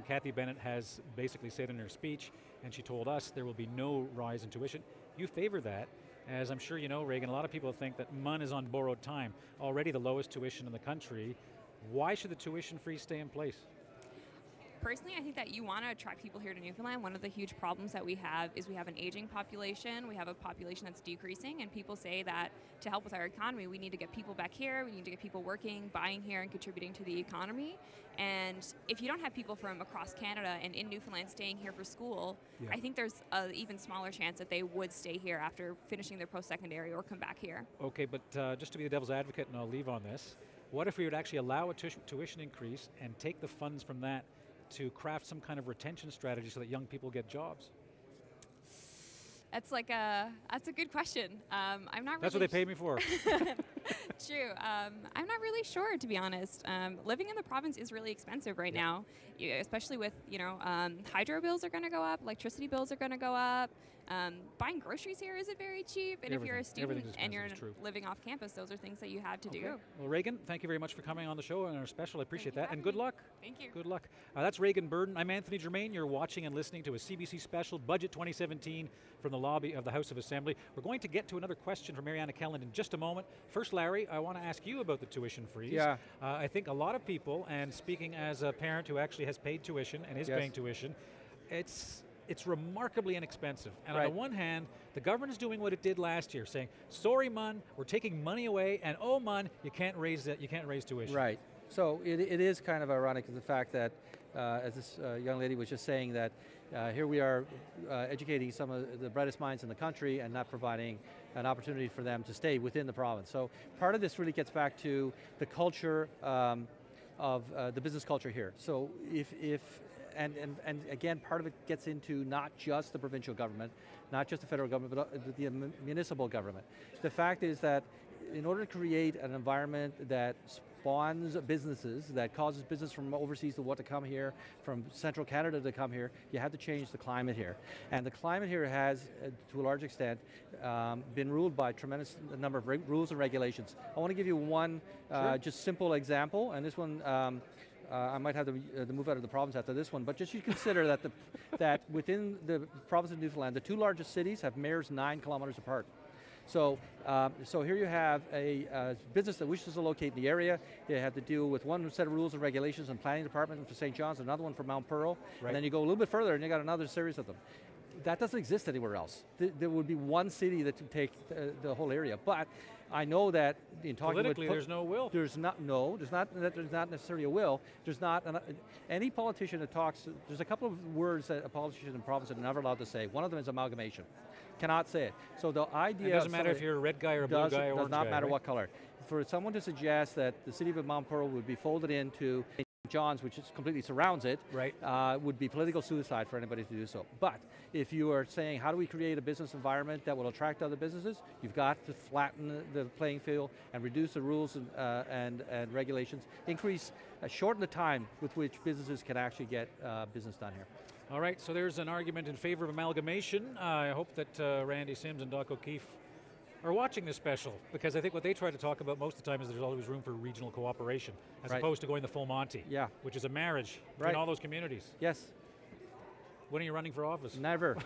Cathy Bennett has basically said in her speech, and she told us there will be no rise in tuition. You favor that, as I'm sure you know, Reagan, a lot of people think that MUN is on borrowed time. Already the lowest tuition in the country. Why should the tuition freeze stay in place? Personally, I think that you want to attract people here to Newfoundland. One of the huge problems that we have is we have an aging population. We have a population that's decreasing, and people say that to help with our economy, we need to get people back here, we need to get people working, buying here, and contributing to the economy. And if you don't have people from across Canada and in Newfoundland staying here for school, I think there's an even smaller chance that they would stay here after finishing their post-secondary or come back here. Okay, but just to be the devil's advocate, and I'll leave on this, what if we would actually allow a tuition increase and take the funds from that to craft some kind of retention strategy so that young people get jobs? That's a good question. I'm not. That's really what they paid me for. True. I'm not really sure, to be honest. Living in the province is really expensive right now, especially with hydro bills are going to go up, electricity bills are going to go up. Buying groceries here isn't very cheap, and if you're a student and you're living off campus, those are things that you have to do. Well, Reagan, thank you very much for coming on the show and our special. I appreciate that, and good luck. Thank you. Good luck. That's Reagan Burden. I'm Anthony Germain. You're watching and listening to a CBC special, Budget 2017, from the lobby of the House of Assembly. We're going to get to another question from Arianna Kellen in just a moment. First, Larry, I want to ask you about the tuition freeze. Yeah. I think a lot of people, and speaking as a parent who actually has paid tuition and is paying tuition, it's remarkably inexpensive. And on the one hand, the government is doing what it did last year, saying, sorry MUN, we're taking money away, and oh MUN, you can't raise tuition. Right. So it is kind of ironic, the fact that, as this young lady was just saying, that here we are educating some of the brightest minds in the country and not providing an opportunity for them to stay within the province. So part of this really gets back to the culture of the business culture here. So and again, part of it gets into not just the provincial government, not just the federal government, but the municipal government. The fact is that in order to create an environment that spawns businesses, that causes business from overseas to want to come here, from central Canada to come here, you have to change the climate here. And the climate here has, to a large extent, been ruled by a tremendous number of rules and regulations. I want to give you one just simple example, and this one I might have to move out of the province after this one, but just you consider that that within the province of Newfoundland, the two largest cities have mayors 9 kilometers apart. So, so here you have a business that wishes to locate in the area. They have to deal with one set of rules and regulations and planning department for St. John's, another one for Mount Pearl, right. And then you go a little bit further and you got another series of them. That doesn't exist anywhere else. There would be one city that would take the whole area. But I know that in talking politically, there's no will. There's not necessarily a will. There's not any politician that talks. There's a couple of words that a politician in the province are never allowed to say. One of them is amalgamation. Cannot say it. So the idea. It doesn't matter if you're a red guy or a blue guy or orange guy. Does not matter what color. For someone to suggest that the city of Mount Pearl would be folded into John's, which is completely surrounds it, right. Would be political suicide for anybody to do so. But if you are saying, how do we create a business environment that will attract other businesses, you've got to flatten the playing field and reduce the rules and regulations, increase, shorten the time with which businesses can actually get business done here. All right, so there's an argument in favor of amalgamation. I hope that Randy Sims and Doc O'Keefe are watching this special, because I think what they try to talk about most of the time is there's always room for regional cooperation, as right. opposed to going the full Monty, yeah. which is a marriage between right. all those communities. Yes. When are you running for office? Never.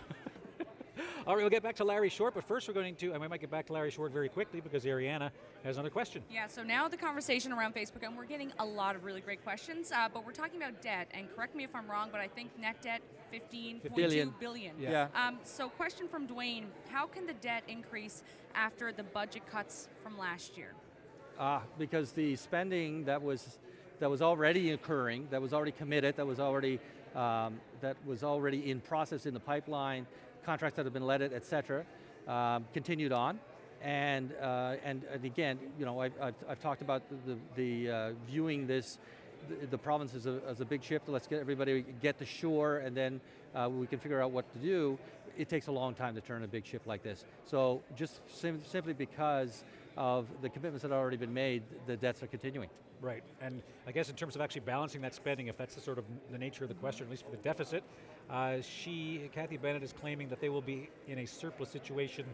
All right, we'll get back to Larry Short, but first we're going to, and we might get back to Larry Short very quickly because Arianna has another question. Yeah, so now the conversation around Facebook, and we're getting a lot of really great questions, but we're talking about debt, and correct me if I'm wrong, but I think net debt, 15.2 billion. Yeah. So question from Dwayne, how can the debt increase after the budget cuts from last year? Because the spending that was already occurring, that was already committed, that was already in process in the pipeline, contracts that have been let, et cetera, continued on. And again, you know, I've talked about the viewing this, the province as a big ship, let's get everybody get to shore and then we can figure out what to do. It takes a long time to turn a big ship like this. So just simply because of the commitments that have already been made, the debts are continuing. Right, and I guess in terms of actually balancing that spending, if that's the sort of the nature of the question, at least for the deficit, Cathy Bennett, is claiming that they will be in a surplus situation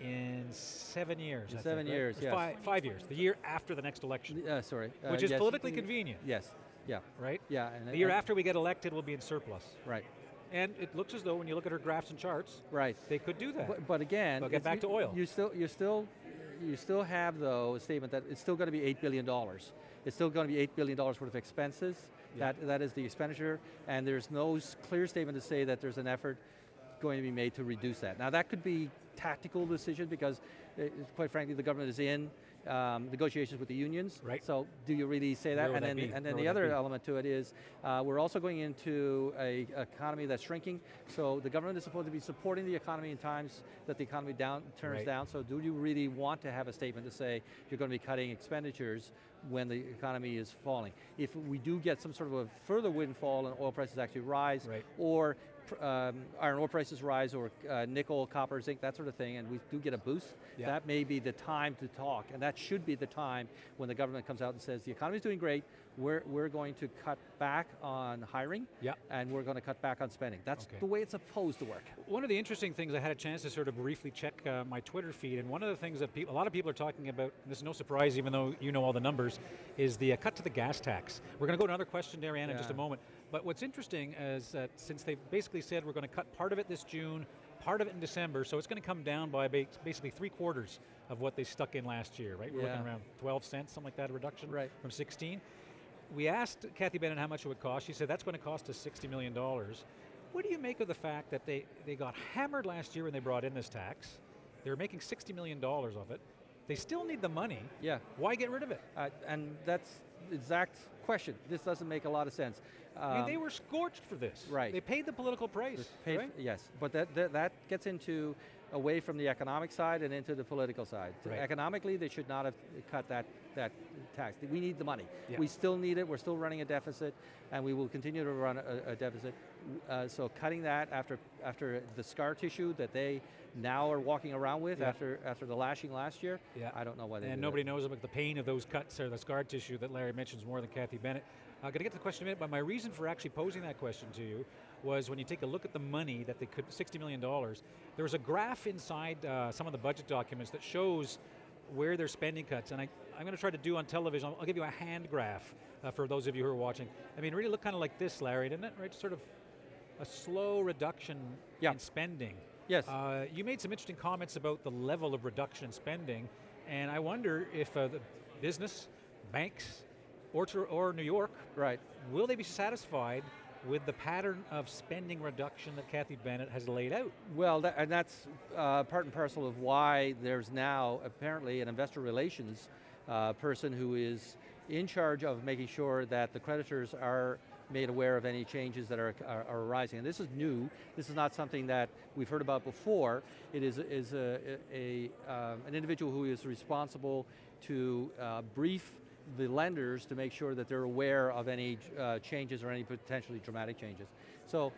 in 7 years. In 7 years, yes. Five years, the year after the next election. Which is yes. politically convenient. Yes, yeah. Right? Yeah. And the year after we get elected, we'll be in surplus. Right. And it looks as though when you look at her graphs and charts, right. they could do that. But again, they'll get back to oil. You still have, though, a statement that it's still going to be $8 billion. It's still going to be $8 billion worth of expenses. Yeah. That is the expenditure, and there's no clear statement to say that there's an effort going to be made to reduce that. Now, that could be tactical decision because, quite frankly, the government is in negotiations with the unions. Right. So, do you really say that? And then the other element to it is we're also going into an economy that's shrinking. So, the government is supposed to be supporting the economy in times that the economy turns down. So, do you really want to have a statement to say you're going to be cutting expenditures when the economy is falling? If we do get some sort of a further windfall and oil prices actually rise, right. or iron ore prices rise, or nickel, copper, zinc, that sort of thing, and we do get a boost, yeah. that may be the time to talk, and that should be the time when the government comes out and says, the economy's doing great, we're going to cut back on hiring, yeah. and we're going to cut back on spending. That's okay. the way it's supposed to work. One of the interesting things, I had a chance to sort of briefly check my Twitter feed, and one of the things that a lot of people are talking about, and this is no surprise even though you know all the numbers, is the cut to the gas tax. We're going to go to another question, Arianna, yeah. in just a moment. But what's interesting is that since they've basically said we're going to cut part of it this June, part of it in December, so it's going to come down by basically 3/4 of what they stuck in last year, right? We're yeah. looking around 12 cents, something like that, a reduction right. from 16. We asked Cathy Bennett how much it would cost. She said that's going to cost us $60 million. What do you make of the fact that they got hammered last year when they brought in this tax? They were making $60 million off it. They still need the money. Yeah. Why get rid of it? And that's the exact question. This doesn't make a lot of sense. I mean, they were scorched for this. Right. They paid the political price, right? Yes, but that gets into away from the economic side and into the political side. Right. Economically, they should not have cut that tax. We need the money. Yeah. We still need it, we're still running a deficit, and we will continue to run a deficit. So cutting that after the scar tissue that they now are walking around with yeah. after the lashing last year, yeah. I don't know why they did. And nobody knows about the pain of those cuts or the scar tissue that Larry mentions more than Cathy Bennett. I'm going to get to the question in a minute, but my reason for actually posing that question to you was when you take a look at the money that they could, $60 million, there was a graph inside some of the budget documents that shows where there's spending cuts. And I'm going to try to do on television, I'll give you a hand graph for those of you who are watching. I mean, it really looked kind of like this, Larry, didn't it? Right, sort of a slow reduction in spending. Yes. You made some interesting comments about the level of reduction in spending, and I wonder if the business, banks, or New York, will they be satisfied with the pattern of spending reduction that Cathy Bennett has laid out? Well, that's part and parcel of why there's now apparently an investor relations person who is in charge of making sure that the creditors are made aware of any changes that are arising. And this is new, this is not something that we've heard about before. It is an individual who is responsible to brief the lenders to make sure that they're aware of any changes or any potentially dramatic changes. So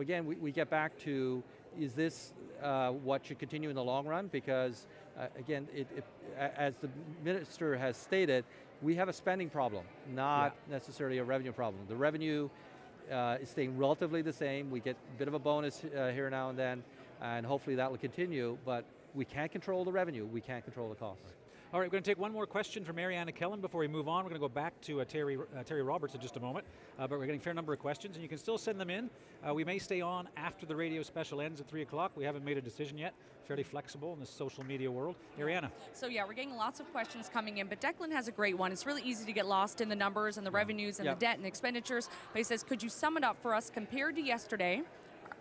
again, we get back to, is this what should continue in the long run? Because again, as the minister has stated, we have a spending problem, not necessarily a revenue problem. The revenue is staying relatively the same. We get a bit of a bonus here now and then, and hopefully that will continue, but we can't control the revenue, we can't control the costs. Right. All right, we're going to take one more question from Arianna Kellen before we move on. We're going to go back to Terry Roberts in just a moment, but we're getting a fair number of questions, and you can still send them in. We may stay on after the radio special ends at 3 o'clock. We haven't made a decision yet. Fairly flexible in this social media world. Arianna. So yeah, we're getting lots of questions coming in, but Declan has a great one. It's really easy to get lost in the numbers and the revenues and the debt and expenditures, but he says, could you sum it up for us compared to yesterday?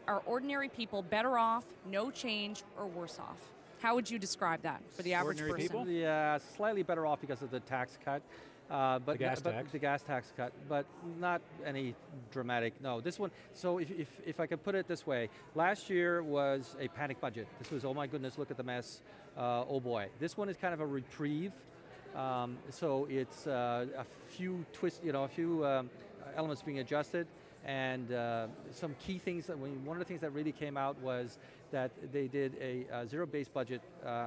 Are ordinary people better off, no change, or worse off? How would you describe that for the average person? People? Yeah, slightly better off because of the tax cut. The gas tax cut, but not any dramatic, no. This one, so if I could put it this way, last year was a panic budget. This was, oh my goodness, look at the mess, oh boy. This one is kind of a reprieve. So it's a few twists, you know, a few elements being adjusted. And some key things, one of the things that really came out was that they did a zero-based budget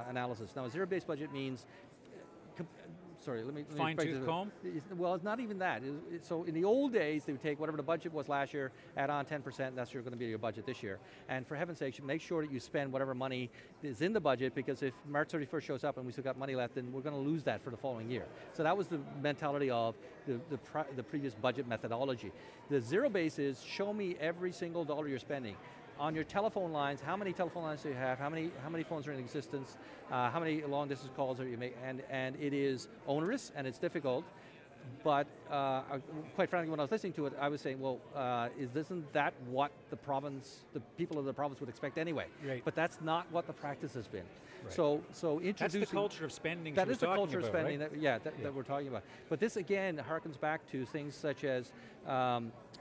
analysis. Now a zero-based budget means, fine-tooth comb? Well, it's not even that. So in the old days, they would take whatever the budget was last year, add on 10%, and that's going to be your budget this year. And for heaven's sake, make sure that you spend whatever money is in the budget, because if March 31st shows up and we still got money left, then we're going to lose that for the following year. So that was the mentality of the previous budget methodology. The zero base is, show me every single dollar you're spending. On your telephone lines, how many telephone lines do you have? How many phones are in existence? How many long distance calls are you making? And it is onerous and it's difficult, but quite frankly, when I was listening to it, I was saying, well, isn't that what the people of the province would expect anyway? Right. But that's not what the practice has been. Right. So introducing— that's the culture of spending that is the culture of spending, right? that we're talking about. But this again harkens back to things such as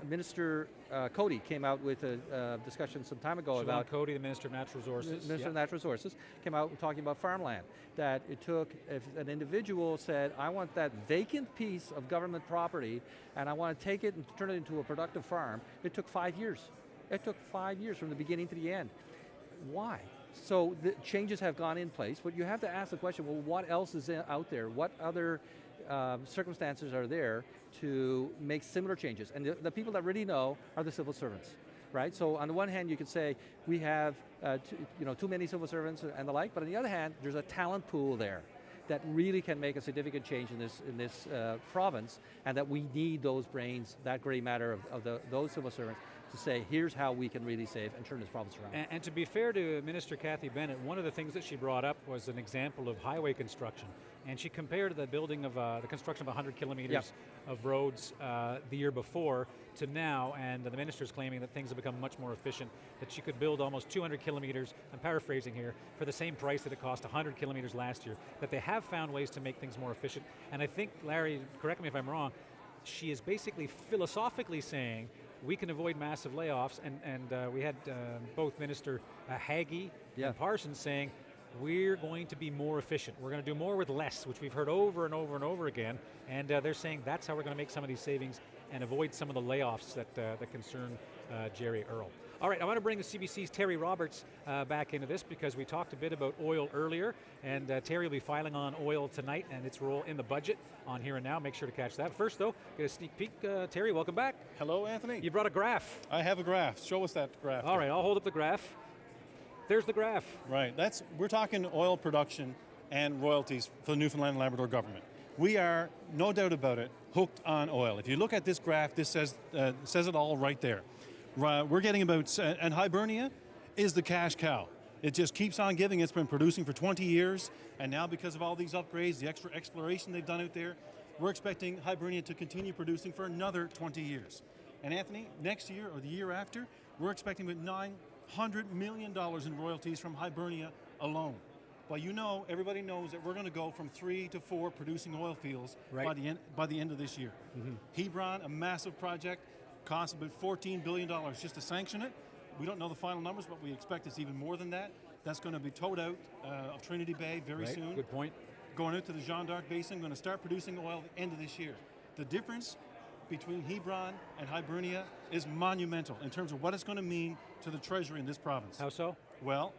Minister Cody came out with a discussion some time ago about— Cody, the Minister of Natural Resources. Minister of Natural Resources came out talking about farmland, that it took, if an individual said, I want that vacant piece of government property and I want to take it and turn it into a productive farm, it took 5 years. It took 5 years from the beginning to the end. Why? So the changes have gone in place, but you have to ask the question, well, what else is out there? What other circumstances are there to make similar changes? And the people that really know are the civil servants, right? So on the one hand, you could say, we have too many civil servants and the like, but on the other hand, there's a talent pool there that really can make a significant change in this province, and that we need those brains, that gray matter of those civil servants, to say, here's how we can really save and turn this province around. And to be fair to Minister Cathy Bennett, one of the things that she brought up was an example of highway construction. And she compared the building of, the construction of 100 kilometers of roads the year before to now, and the minister's claiming that things have become much more efficient, that she could build almost 200 kilometers, I'm paraphrasing here, for the same price that it cost 100 kilometers last year, that they have found ways to make things more efficient. And I think, Larry, correct me if I'm wrong, she is basically philosophically saying, we can avoid massive layoffs, and we had both Minister Hagee and Parsons saying, we're going to be more efficient. We're going to do more with less, which we've heard over and over and over again, and they're saying that's how we're going to make some of these savings and avoid some of the layoffs that, that concern Jerry Earle. All right, I want to bring the CBC's Terry Roberts back into this, because we talked a bit about oil earlier, and Terry will be filing on oil tonight and its role in the budget on Here and Now. Make sure to catch that. First though, get a sneak peek. Terry, welcome back. Hello, Anthony. You brought a graph. I have a graph. Show us that graph. All right, I'll hold up the graph. There's the graph. Right, we're talking oil production and royalties for the Newfoundland and Labrador government. We are, no doubt about it, hooked on oil. If you look at this graph, this says it all right there. We're getting about, and Hibernia is the cash cow. It just keeps on giving. It's been producing for 20 years, and now because of all these upgrades, the extra exploration they've done out there, we're expecting Hibernia to continue producing for another 20 years. And Anthony, next year or the year after, we're expecting about $900 million in royalties from Hibernia alone. But you know, everybody knows that we're going to go from 3 to 4 producing oil fields by the end of this year. Mm-hmm. Hebron, a massive project, costs about $14 billion just to sanction it. We don't know the final numbers, but we expect it's even more than that. That's going to be towed out of Trinity Bay very soon. Good point. Going out to the Jeanne d'Arc Basin, going to start producing oil at the end of this year. The difference between Hebron and Hibernia is monumental in terms of what it's going to mean to the treasury in this province. How so? Well,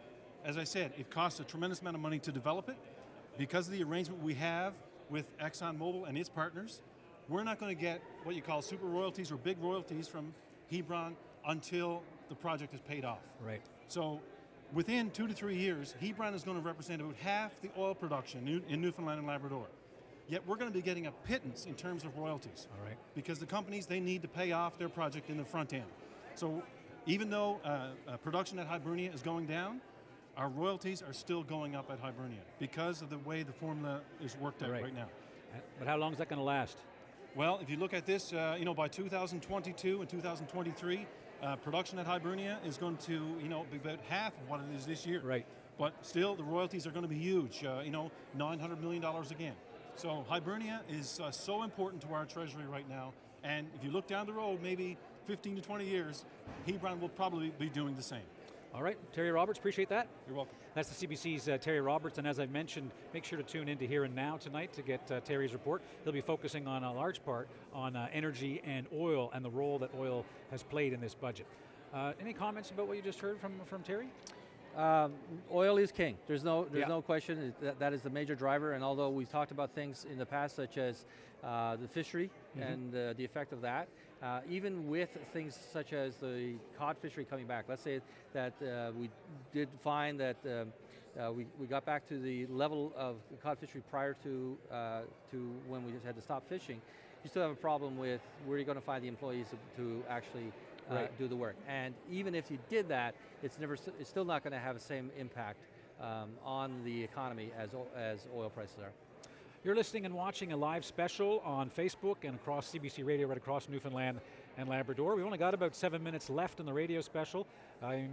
as I said, it costs a tremendous amount of money to develop it. Because of the arrangement we have with ExxonMobil and its partners, we're not going to get what you call super royalties or big royalties from Hebron until the project is paid off. Right. So within 2 to 3 years, Hebron is going to represent about half the oil production in Newfoundland and Labrador. Yet we're going to be getting a pittance in terms of royalties. All right. Because the companies, they need to pay off their project in the front end. So even though production at Hibernia is going down, our royalties are still going up at Hibernia because of the way the formula is worked out right now. But how long is that going to last? Well, if you look at this, you know, by 2022 and 2023, production at Hibernia is going to, you know, be about half of what it is this year. Right. But still, the royalties are going to be huge. You know, $900 million again. So Hibernia is so important to our treasury right now. And if you look down the road, maybe 15 to 20 years, Hebron will probably be doing the same. All right, Terry Roberts, appreciate that. You're welcome. That's the CBC's Terry Roberts, and as I mentioned, make sure to tune into Here and Now tonight to get Terry's report. He'll be focusing on a large part on energy and oil and the role that oil has played in this budget. Any comments about what you just heard from Terry? Oil is king. There's no question. That is the major driver, and although we've talked about things in the past such as the fishery and the effect of that, even with things such as the cod fishery coming back, let's say that we did find that we got back to the level of the cod fishery prior to when we just had to stop fishing, you still have a problem with where you're going to find the employees to actually do the work. And even if you did that, it's still not going to have the same impact on the economy as oil prices are. You're listening and watching a live special on Facebook and across CBC Radio right across Newfoundland and Labrador. We've only got about 7 minutes left in the radio special. I'm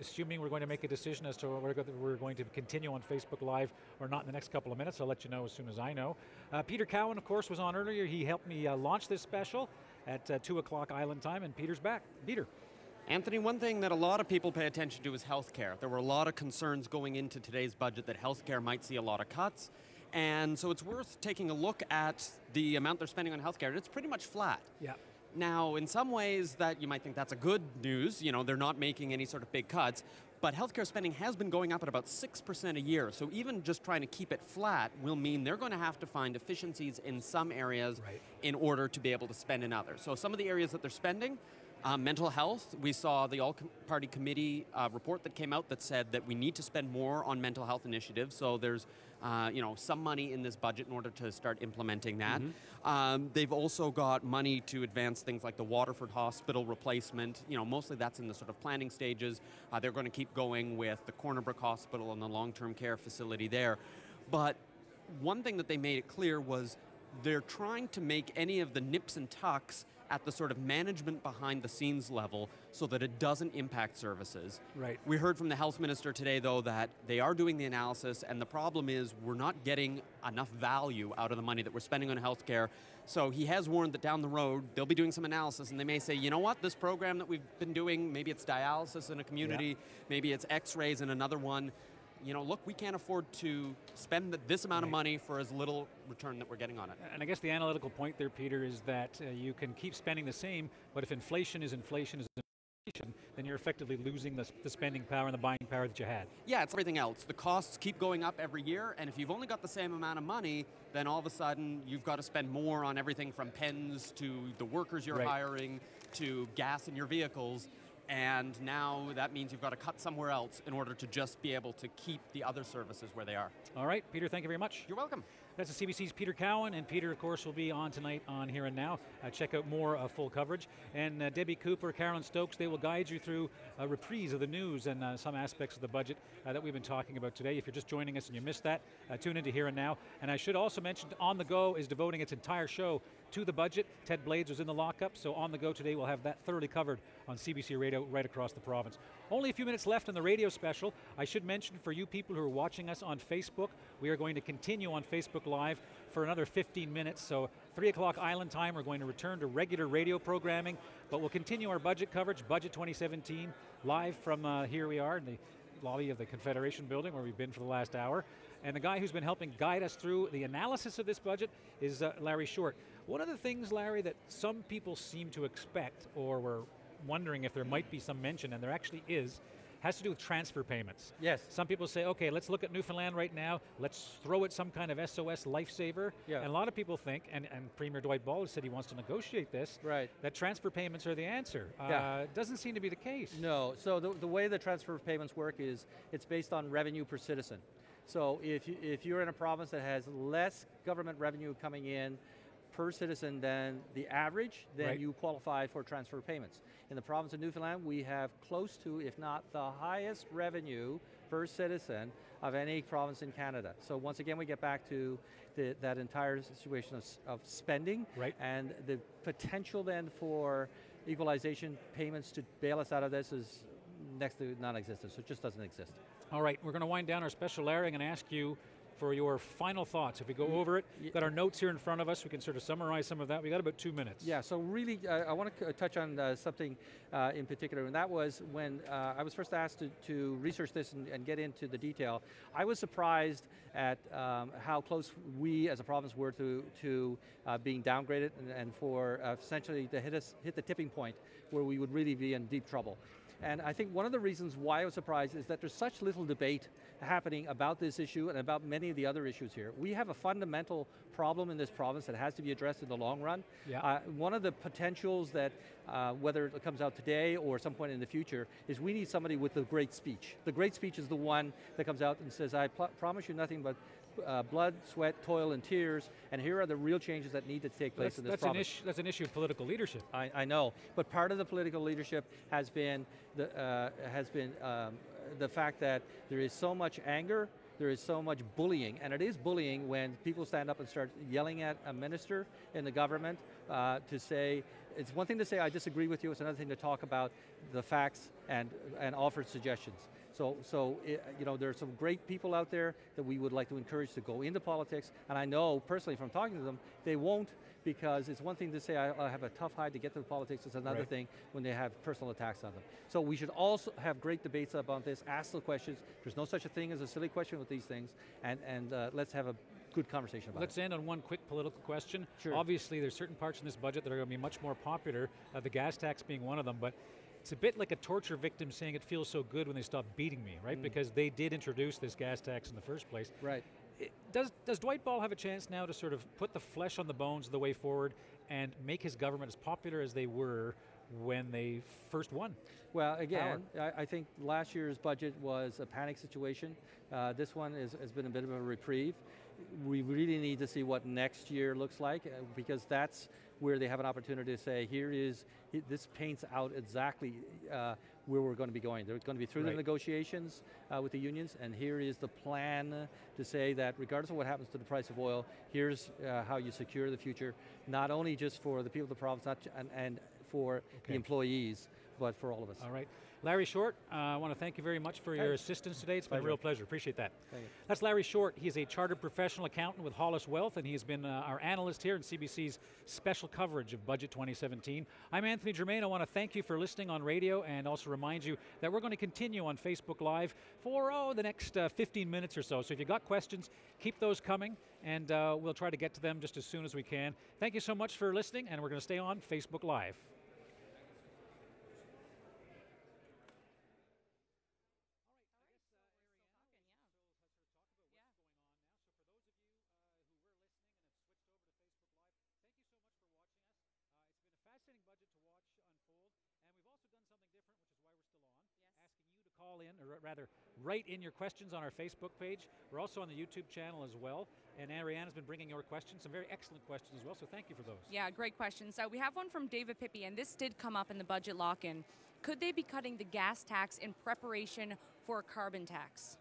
assuming we're going to make a decision as to whether we're going to continue on Facebook Live or not in the next couple of minutes. I'll let you know as soon as I know. Peter Cowan, of course, was on earlier. He helped me launch this special at 2 o'clock Island time, and Peter's back. Peter. Anthony, one thing that a lot of people pay attention to is healthcare. There were a lot of concerns going into today's budget that healthcare might see a lot of cuts. And so it's worth taking a look at the amount they're spending on healthcare. It's pretty much flat. Yeah. Now, in some ways, that you might think that's a good news. You know, they're not making any sort of big cuts. But healthcare spending has been going up at about 6% a year. So even just trying to keep it flat will mean they're going to have to find efficiencies in some areas in order to be able to spend in others. So some of the areas that they're spending, mental health, we saw the all-party committee report that came out that said that we need to spend more on mental health initiatives, so there's you know, some money in this budget in order to start implementing that. They've also got money to advance things like the Waterford Hospital replacement, you know, mostly that's in the sort of planning stages. They're going to keep going with the Corner Brook Hospital and the long-term care facility there. But one thing that they made it clear was they're trying to make any of the nips and tucks at the sort of management behind the scenes level so that it doesn't impact services. Right. We heard from the health minister today, though, that they are doing the analysis, and the problem is we're not getting enough value out of the money that we're spending on healthcare. So he has warned that down the road, they'll be doing some analysis and they may say, you know what, this program that we've been doing, maybe it's dialysis in a community, maybe it's x-rays in another one, you know, look, we can't afford to spend this amount of money for as little return that we're getting on it. And I guess the analytical point there, Peter, is that you can keep spending the same, but if inflation is inflation, then you're effectively losing the spending power and the buying power that you had. Yeah, it's everything else. The costs keep going up every year, and if you've only got the same amount of money, then all of a sudden you've got to spend more on everything from pens to the workers you're hiring to gas in your vehicles. And now that means you've got to cut somewhere else in order to just be able to keep the other services where they are. All right, Peter, thank you very much. You're welcome. That's the CBC's Peter Cowan, and Peter, of course, will be on tonight on Here and Now. Check out more full coverage. And Debbie Cooper, Carolyn Stokes, they will guide you through a reprise of the news and some aspects of the budget that we've been talking about today. If you're just joining us and you missed that, tune into Here and Now. And I should also mention On The Go is devoting its entire show to the budget. Ted Blades was in the lockup, so On The Go today we'll have that thoroughly covered on CBC Radio right across the province. Only a few minutes left in the radio special. I should mention for you people who are watching us on Facebook, we are going to continue on Facebook Live for another 15 minutes, so 3 o'clock Island time, we're going to return to regular radio programming, but we'll continue our budget coverage, Budget 2017, live from here we are in the lobby of the Confederation Building where we've been for the last hour. And the guy who's been helping guide us through the analysis of this budget is Larry Short. One of the things, Larry, that some people seem to expect or were wondering if there might be some mention, and there actually is, has to do with transfer payments. Yes. Some people say, okay, let's look at Newfoundland right now, let's throw it some kind of SOS lifesaver. Yeah. And a lot of people think, and Premier Dwight Ball said he wants to negotiate this, right, that transfer payments are the answer. Yeah. It doesn't seem to be the case. No, so the way the transfer payments work is, it's based on revenue per citizen. So if you're in a province that has less government revenue coming in per citizen than the average, then right, you qualify for transfer payments. In the province of Newfoundland, we have close to, if not the highest revenue per citizen of any province in Canada. So once again, we get back to that entire situation of spending, right, and the potential then for equalization payments to bail us out of this is next to non-existent, so it just doesn't exist. All right, we're going to wind down our special airing and ask you for your final thoughts. If we go over it, we've got our notes here in front of us, we can sort of summarize some of that. We got about 2 minutes. Yeah, so really, I want to touch on something in particular, and that was when I was first asked to research this and get into the detail, I was surprised at how close we as a province were to being downgraded and for essentially to hit the tipping point where we would really be in deep trouble. And I think one of the reasons why I was surprised is that there's such little debate happening about this issue and about many of the other issues here. We have a fundamental problem in this province that has to be addressed in the long run. Yeah. One of the potentials that, whether it comes out today or some point in the future, is we need somebody with the great speech. The great speech is the one that comes out and says, I promise you nothing but blood, sweat, toil, and tears, and here are the real changes that need to take place in this province. That's an issue of political leadership. I know, but part of the political leadership has been the fact that there is so much anger, there is so much bullying, and it is bullying when people stand up and start yelling at a minister in the government to say, it's one thing to say I disagree with you, it's another thing to talk about the facts and offer suggestions. So you know, there are some great people out there that we would like to encourage to go into politics, and I know personally from talking to them, they won't, because it's one thing to say I have a tough hide to get to politics, it's another right, thing when they have personal attacks on them. So we should also have great debates about this, ask the questions, there's no such a thing as a silly question with these things, and let's have a good conversation about it. Let's end on one quick political question. Sure. Obviously there's certain parts in this budget that are going to be much more popular, the gas tax being one of them, but it's a bit like a torture victim saying it feels so good when they stop beating me, right? Mm. Because they did introduce this gas tax in the first place. Right. Does Dwight Ball have a chance now to sort of put the flesh on the bones of the way forward and make his government as popular as they were when they first won? Well, again, I think last year's budget was a panic situation. This one has been a bit of a reprieve. We really need to see what next year looks like, because that's where they have an opportunity to say, this paints out exactly where we're going to be going. They're going to be through right, the negotiations with the unions, and here is the plan to say that regardless of what happens to the price of oil, here's how you secure the future, not only just for the people of the province, and for the employees, but for all of us. All right. Larry Short, I want to thank you very much for your assistance today. It's been a real pleasure. Appreciate that. Thank you. That's Larry Short. He is a chartered professional accountant with Hollis Wealth, and he has been our analyst here in CBC's special coverage of Budget 2017. I'm Anthony Germain. I want to thank you for listening on radio, and also remind you that we're going to continue on Facebook Live for the next 15 minutes or so. So if you've got questions, keep those coming, and we'll try to get to them just as soon as we can. Thank you so much for listening, and we're going to stay on Facebook Live. Budget to watch unfold, and we've also done something different, which is all in, or rather write in your questions on our Facebook page. We're also on the YouTube channel as well. And Arianna's been bringing your questions, some very excellent questions as well, so thank you for those. Yeah, great questions. We have one from David Pippi, and this did come up in the budget lock-in. Could they be cutting the gas tax in preparation for a carbon tax?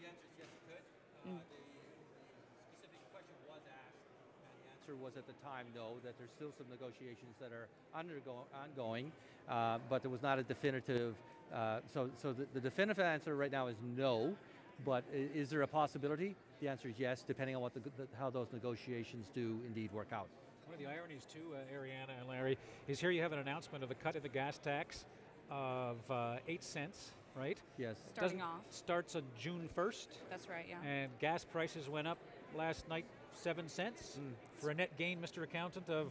The answer is yes, it could. The specific question was asked, and the answer was at the time no, that there's still some negotiations that are ongoing, but there was not a definitive, so the definitive answer right now is no, but is there a possibility? The answer is yes, depending on what how those negotiations do indeed work out. One of the ironies too, Arianna and Larry, is here you have an announcement of the cut of the gas tax of 8 cents, right? Yes. Starting off. Starts on June 1st. That's right, yeah. And gas prices went up last night 7 cents for a net gain, Mr. Accountant, of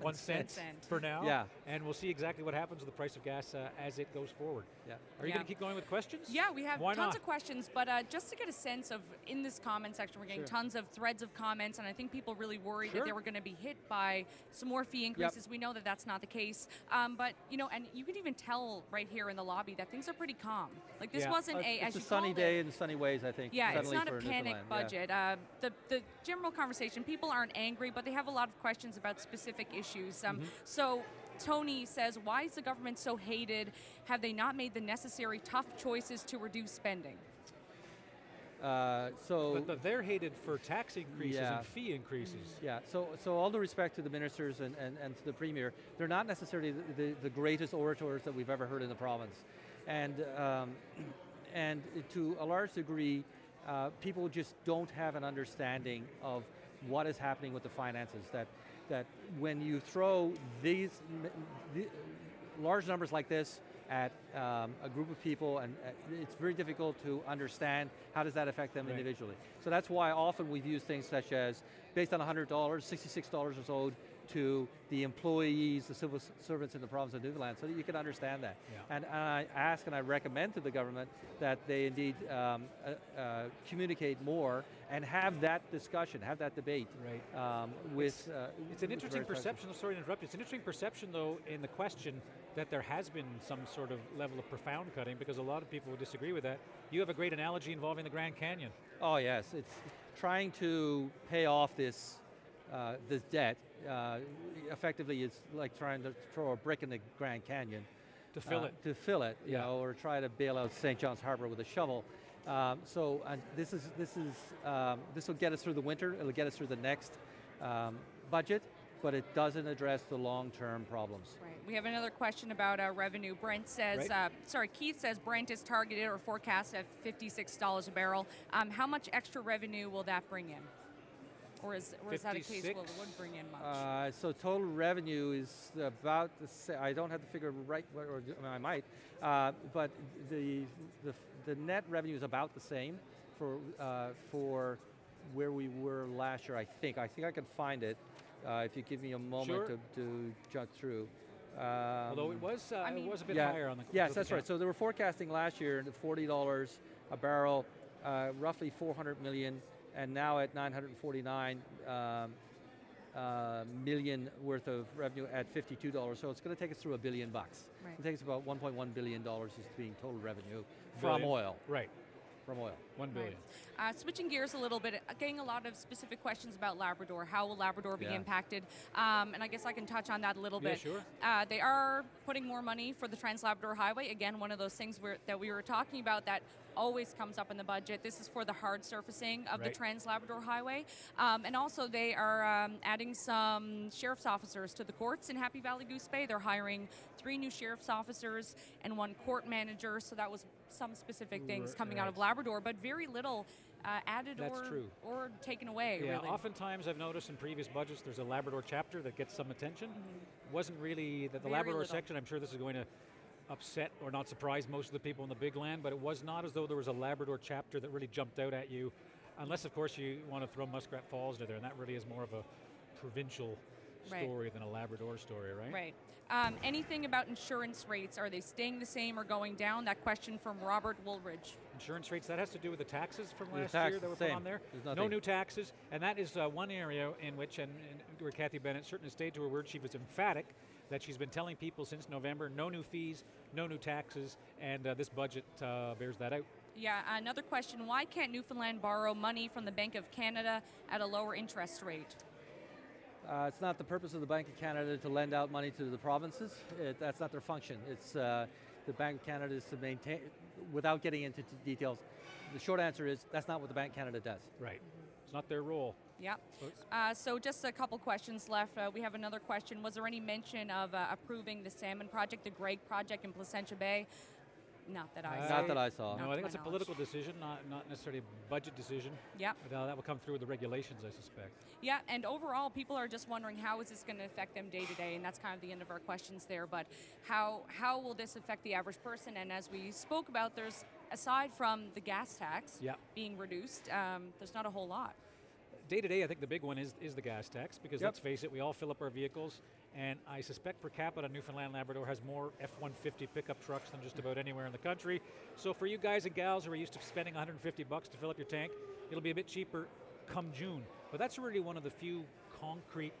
one cent for now. Yeah. And we'll see exactly what happens with the price of gas as it goes forward. Yeah. Are you going to keep going with questions? Yeah, we have tons of questions, but just to get a sense of, in this comment section, we're getting tons of threads of comments, and I think people really worried that they were going to be hit by some more fee increases. Yep. We know that that's not the case. But, you know, and you can even tell right here in the lobby that things are pretty calm. Like this wasn't it's a sunny day in sunny ways, I think. Yeah, it's not a panic budget. Yeah. The general conversation, people aren't angry, but they have a lot of questions about specific issues. So Tony says, why is the government so hated? Have they not made the necessary tough choices to reduce spending? But they're hated for tax increases and fee increases. Yeah, so all due respect to the ministers and to the Premier, they're not necessarily the greatest orators that we've ever heard in the province. And to a large degree, people just don't have an understanding of what is happening with the finances, that when you throw these large numbers like this at a group of people, and it's very difficult to understand how does that affect them individually. So that's why often we've used things such as, based on $100, $66 is owed to the employees, the civil servants in the province of Newfoundland, so that you can understand that. Yeah. And I ask and I recommend to the government that they indeed communicate more and have that discussion, have that debate. Right. It's an interesting perception, sorry to interrupt you, it's an interesting perception though in the question that there has been some sort of level of profound cutting, because a lot of people would disagree with that. You have a great analogy involving the Grand Canyon. Oh yes, it's trying to pay off this debt effectively is like trying to throw a brick in the Grand Canyon. To fill it. To fill it, you know, or try to bail out St. John's Harbor with a shovel. This will get us through the winter, it'll get us through the next budget, but it doesn't address the long-term problems. Right, we have another question about revenue. Brent says, Keith says Brent is targeted or forecast at $56 a barrel. How much extra revenue will that bring in? Or is that a case where it wouldn't bring in much? So total revenue is about the same. I don't have the figure right, or I might, but the net revenue is about the same for where we were last year, I think. I think I can find it if you give me a moment to jump through. Although it was a bit higher on the. Yes, that's right. So they were forecasting last year at $40 a barrel, roughly 400 million. And now at 949 million worth of revenue at $52, so it's going to take us through $1 billion. Right. It takes about $1.1 billion is being total revenue from oil. Right. From oil. $1 billion. Right. Switching gears a little bit, getting a lot of specific questions about Labrador. How will Labrador be impacted? And I guess I can touch on that a little bit. Sure. They are putting more money for the Trans-Labrador Highway. Again, one of those things that we were talking about that always comes up in the budget. This is for the hard surfacing of the Trans-Labrador Highway. And also they are adding some sheriff's officers to the courts in Happy Valley Goose Bay. They're hiring 3 new sheriff's officers and 1 court manager. So that was some specific things coming out of Labrador, but very little added or taken away. Yeah, really. Oftentimes I've noticed in previous budgets there's a Labrador chapter that gets some attention. Wasn't really that the Labrador section. I'm sure this is going to upset or not surprise most of the people in the big land, but it was not as though there was a Labrador chapter that really jumped out at you, unless of course you want to throw Muskrat Falls into there, and that really is more of a provincial story than a Labrador story, right? Right. Anything about insurance rates? Are they staying the same or going down? That question from Robert Woolridge. Insurance rates, that has to do with the taxes from last year that were put on there. No new taxes, and that is one area in which, and where Cathy Bennett certainly stayed to her word, she was emphatic that she's been telling people since November, no new fees, no new taxes, and this budget bears that out. Yeah, another question, why can't Newfoundland borrow money from the Bank of Canada at a lower interest rate? It's not the purpose of the Bank of Canada to lend out money to the provinces. That's not their function. It's the Bank of Canada is to maintain, without getting into details, the short answer is that's not what the Bank of Canada does. Right. It's not their role. Yeah. So just a couple questions left. We have another question. Was there any mention of approving the salmon project, the Gregg project in Placentia Bay? Not that I saw. Not that I saw. No, I think it's a political decision, not necessarily a budget decision. Yeah. That will come through with the regulations, I suspect. Yeah, and overall, people are just wondering how is this going to affect them day to day, and that's kind of the end of our questions there, but how will this affect the average person? And as we spoke about, there's, aside from the gas tax being reduced, there's not a whole lot. Day to day, I think the big one is the gas tax, because let's face it, we all fill up our vehicles, and I suspect per capita Newfoundland Labrador has more F-150 pickup trucks than just about anywhere in the country. So for you guys and gals who are used to spending $150 to fill up your tank, it'll be a bit cheaper come June. But that's really one of the few concrete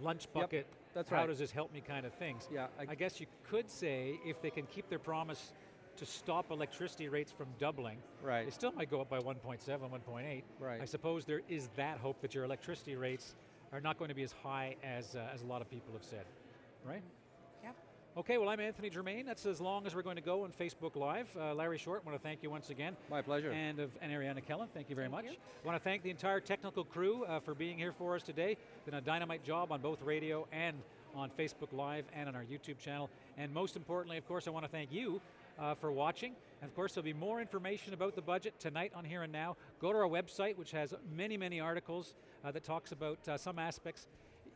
lunch bucket, that's how does this help me kind of things. Yeah, I guess you could say if they can keep their promise to stop electricity rates from doubling. Right. It still might go up by 1.7, 1.8. Right. I suppose there is that hope that your electricity rates are not going to be as high as a lot of people have said. Right? Yep. Okay, well I'm Anthony Germain. That's as long as we're going to go on Facebook Live. Larry Short, I want to thank you once again. My pleasure. And Arianna Kellen, thank you very much. I want to thank the entire technical crew for being here for us today. Did a dynamite job on both radio and on Facebook Live and on our YouTube channel. And most importantly, of course, I want to thank you for watching. And of course, there'll be more information about the budget tonight on Here and Now. Go to our website, which has many, many articles that talks about some aspects.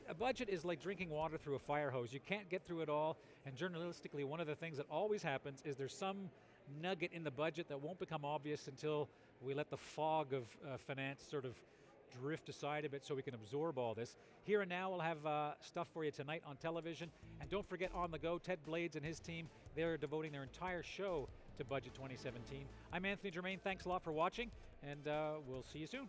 A budget is like drinking water through a fire hose. You can't get through it all, and journalistically, one of the things that always happens is there's some nugget in the budget that won't become obvious until we let the fog of finance sort of drift aside a bit so we can absorb all this. Here and Now we'll have stuff for you tonight on television. And don't forget On The Go, Ted Blades and his team, they're devoting their entire show to Budget 2017. I'm Anthony Germain, thanks a lot for watching, and we'll see you soon.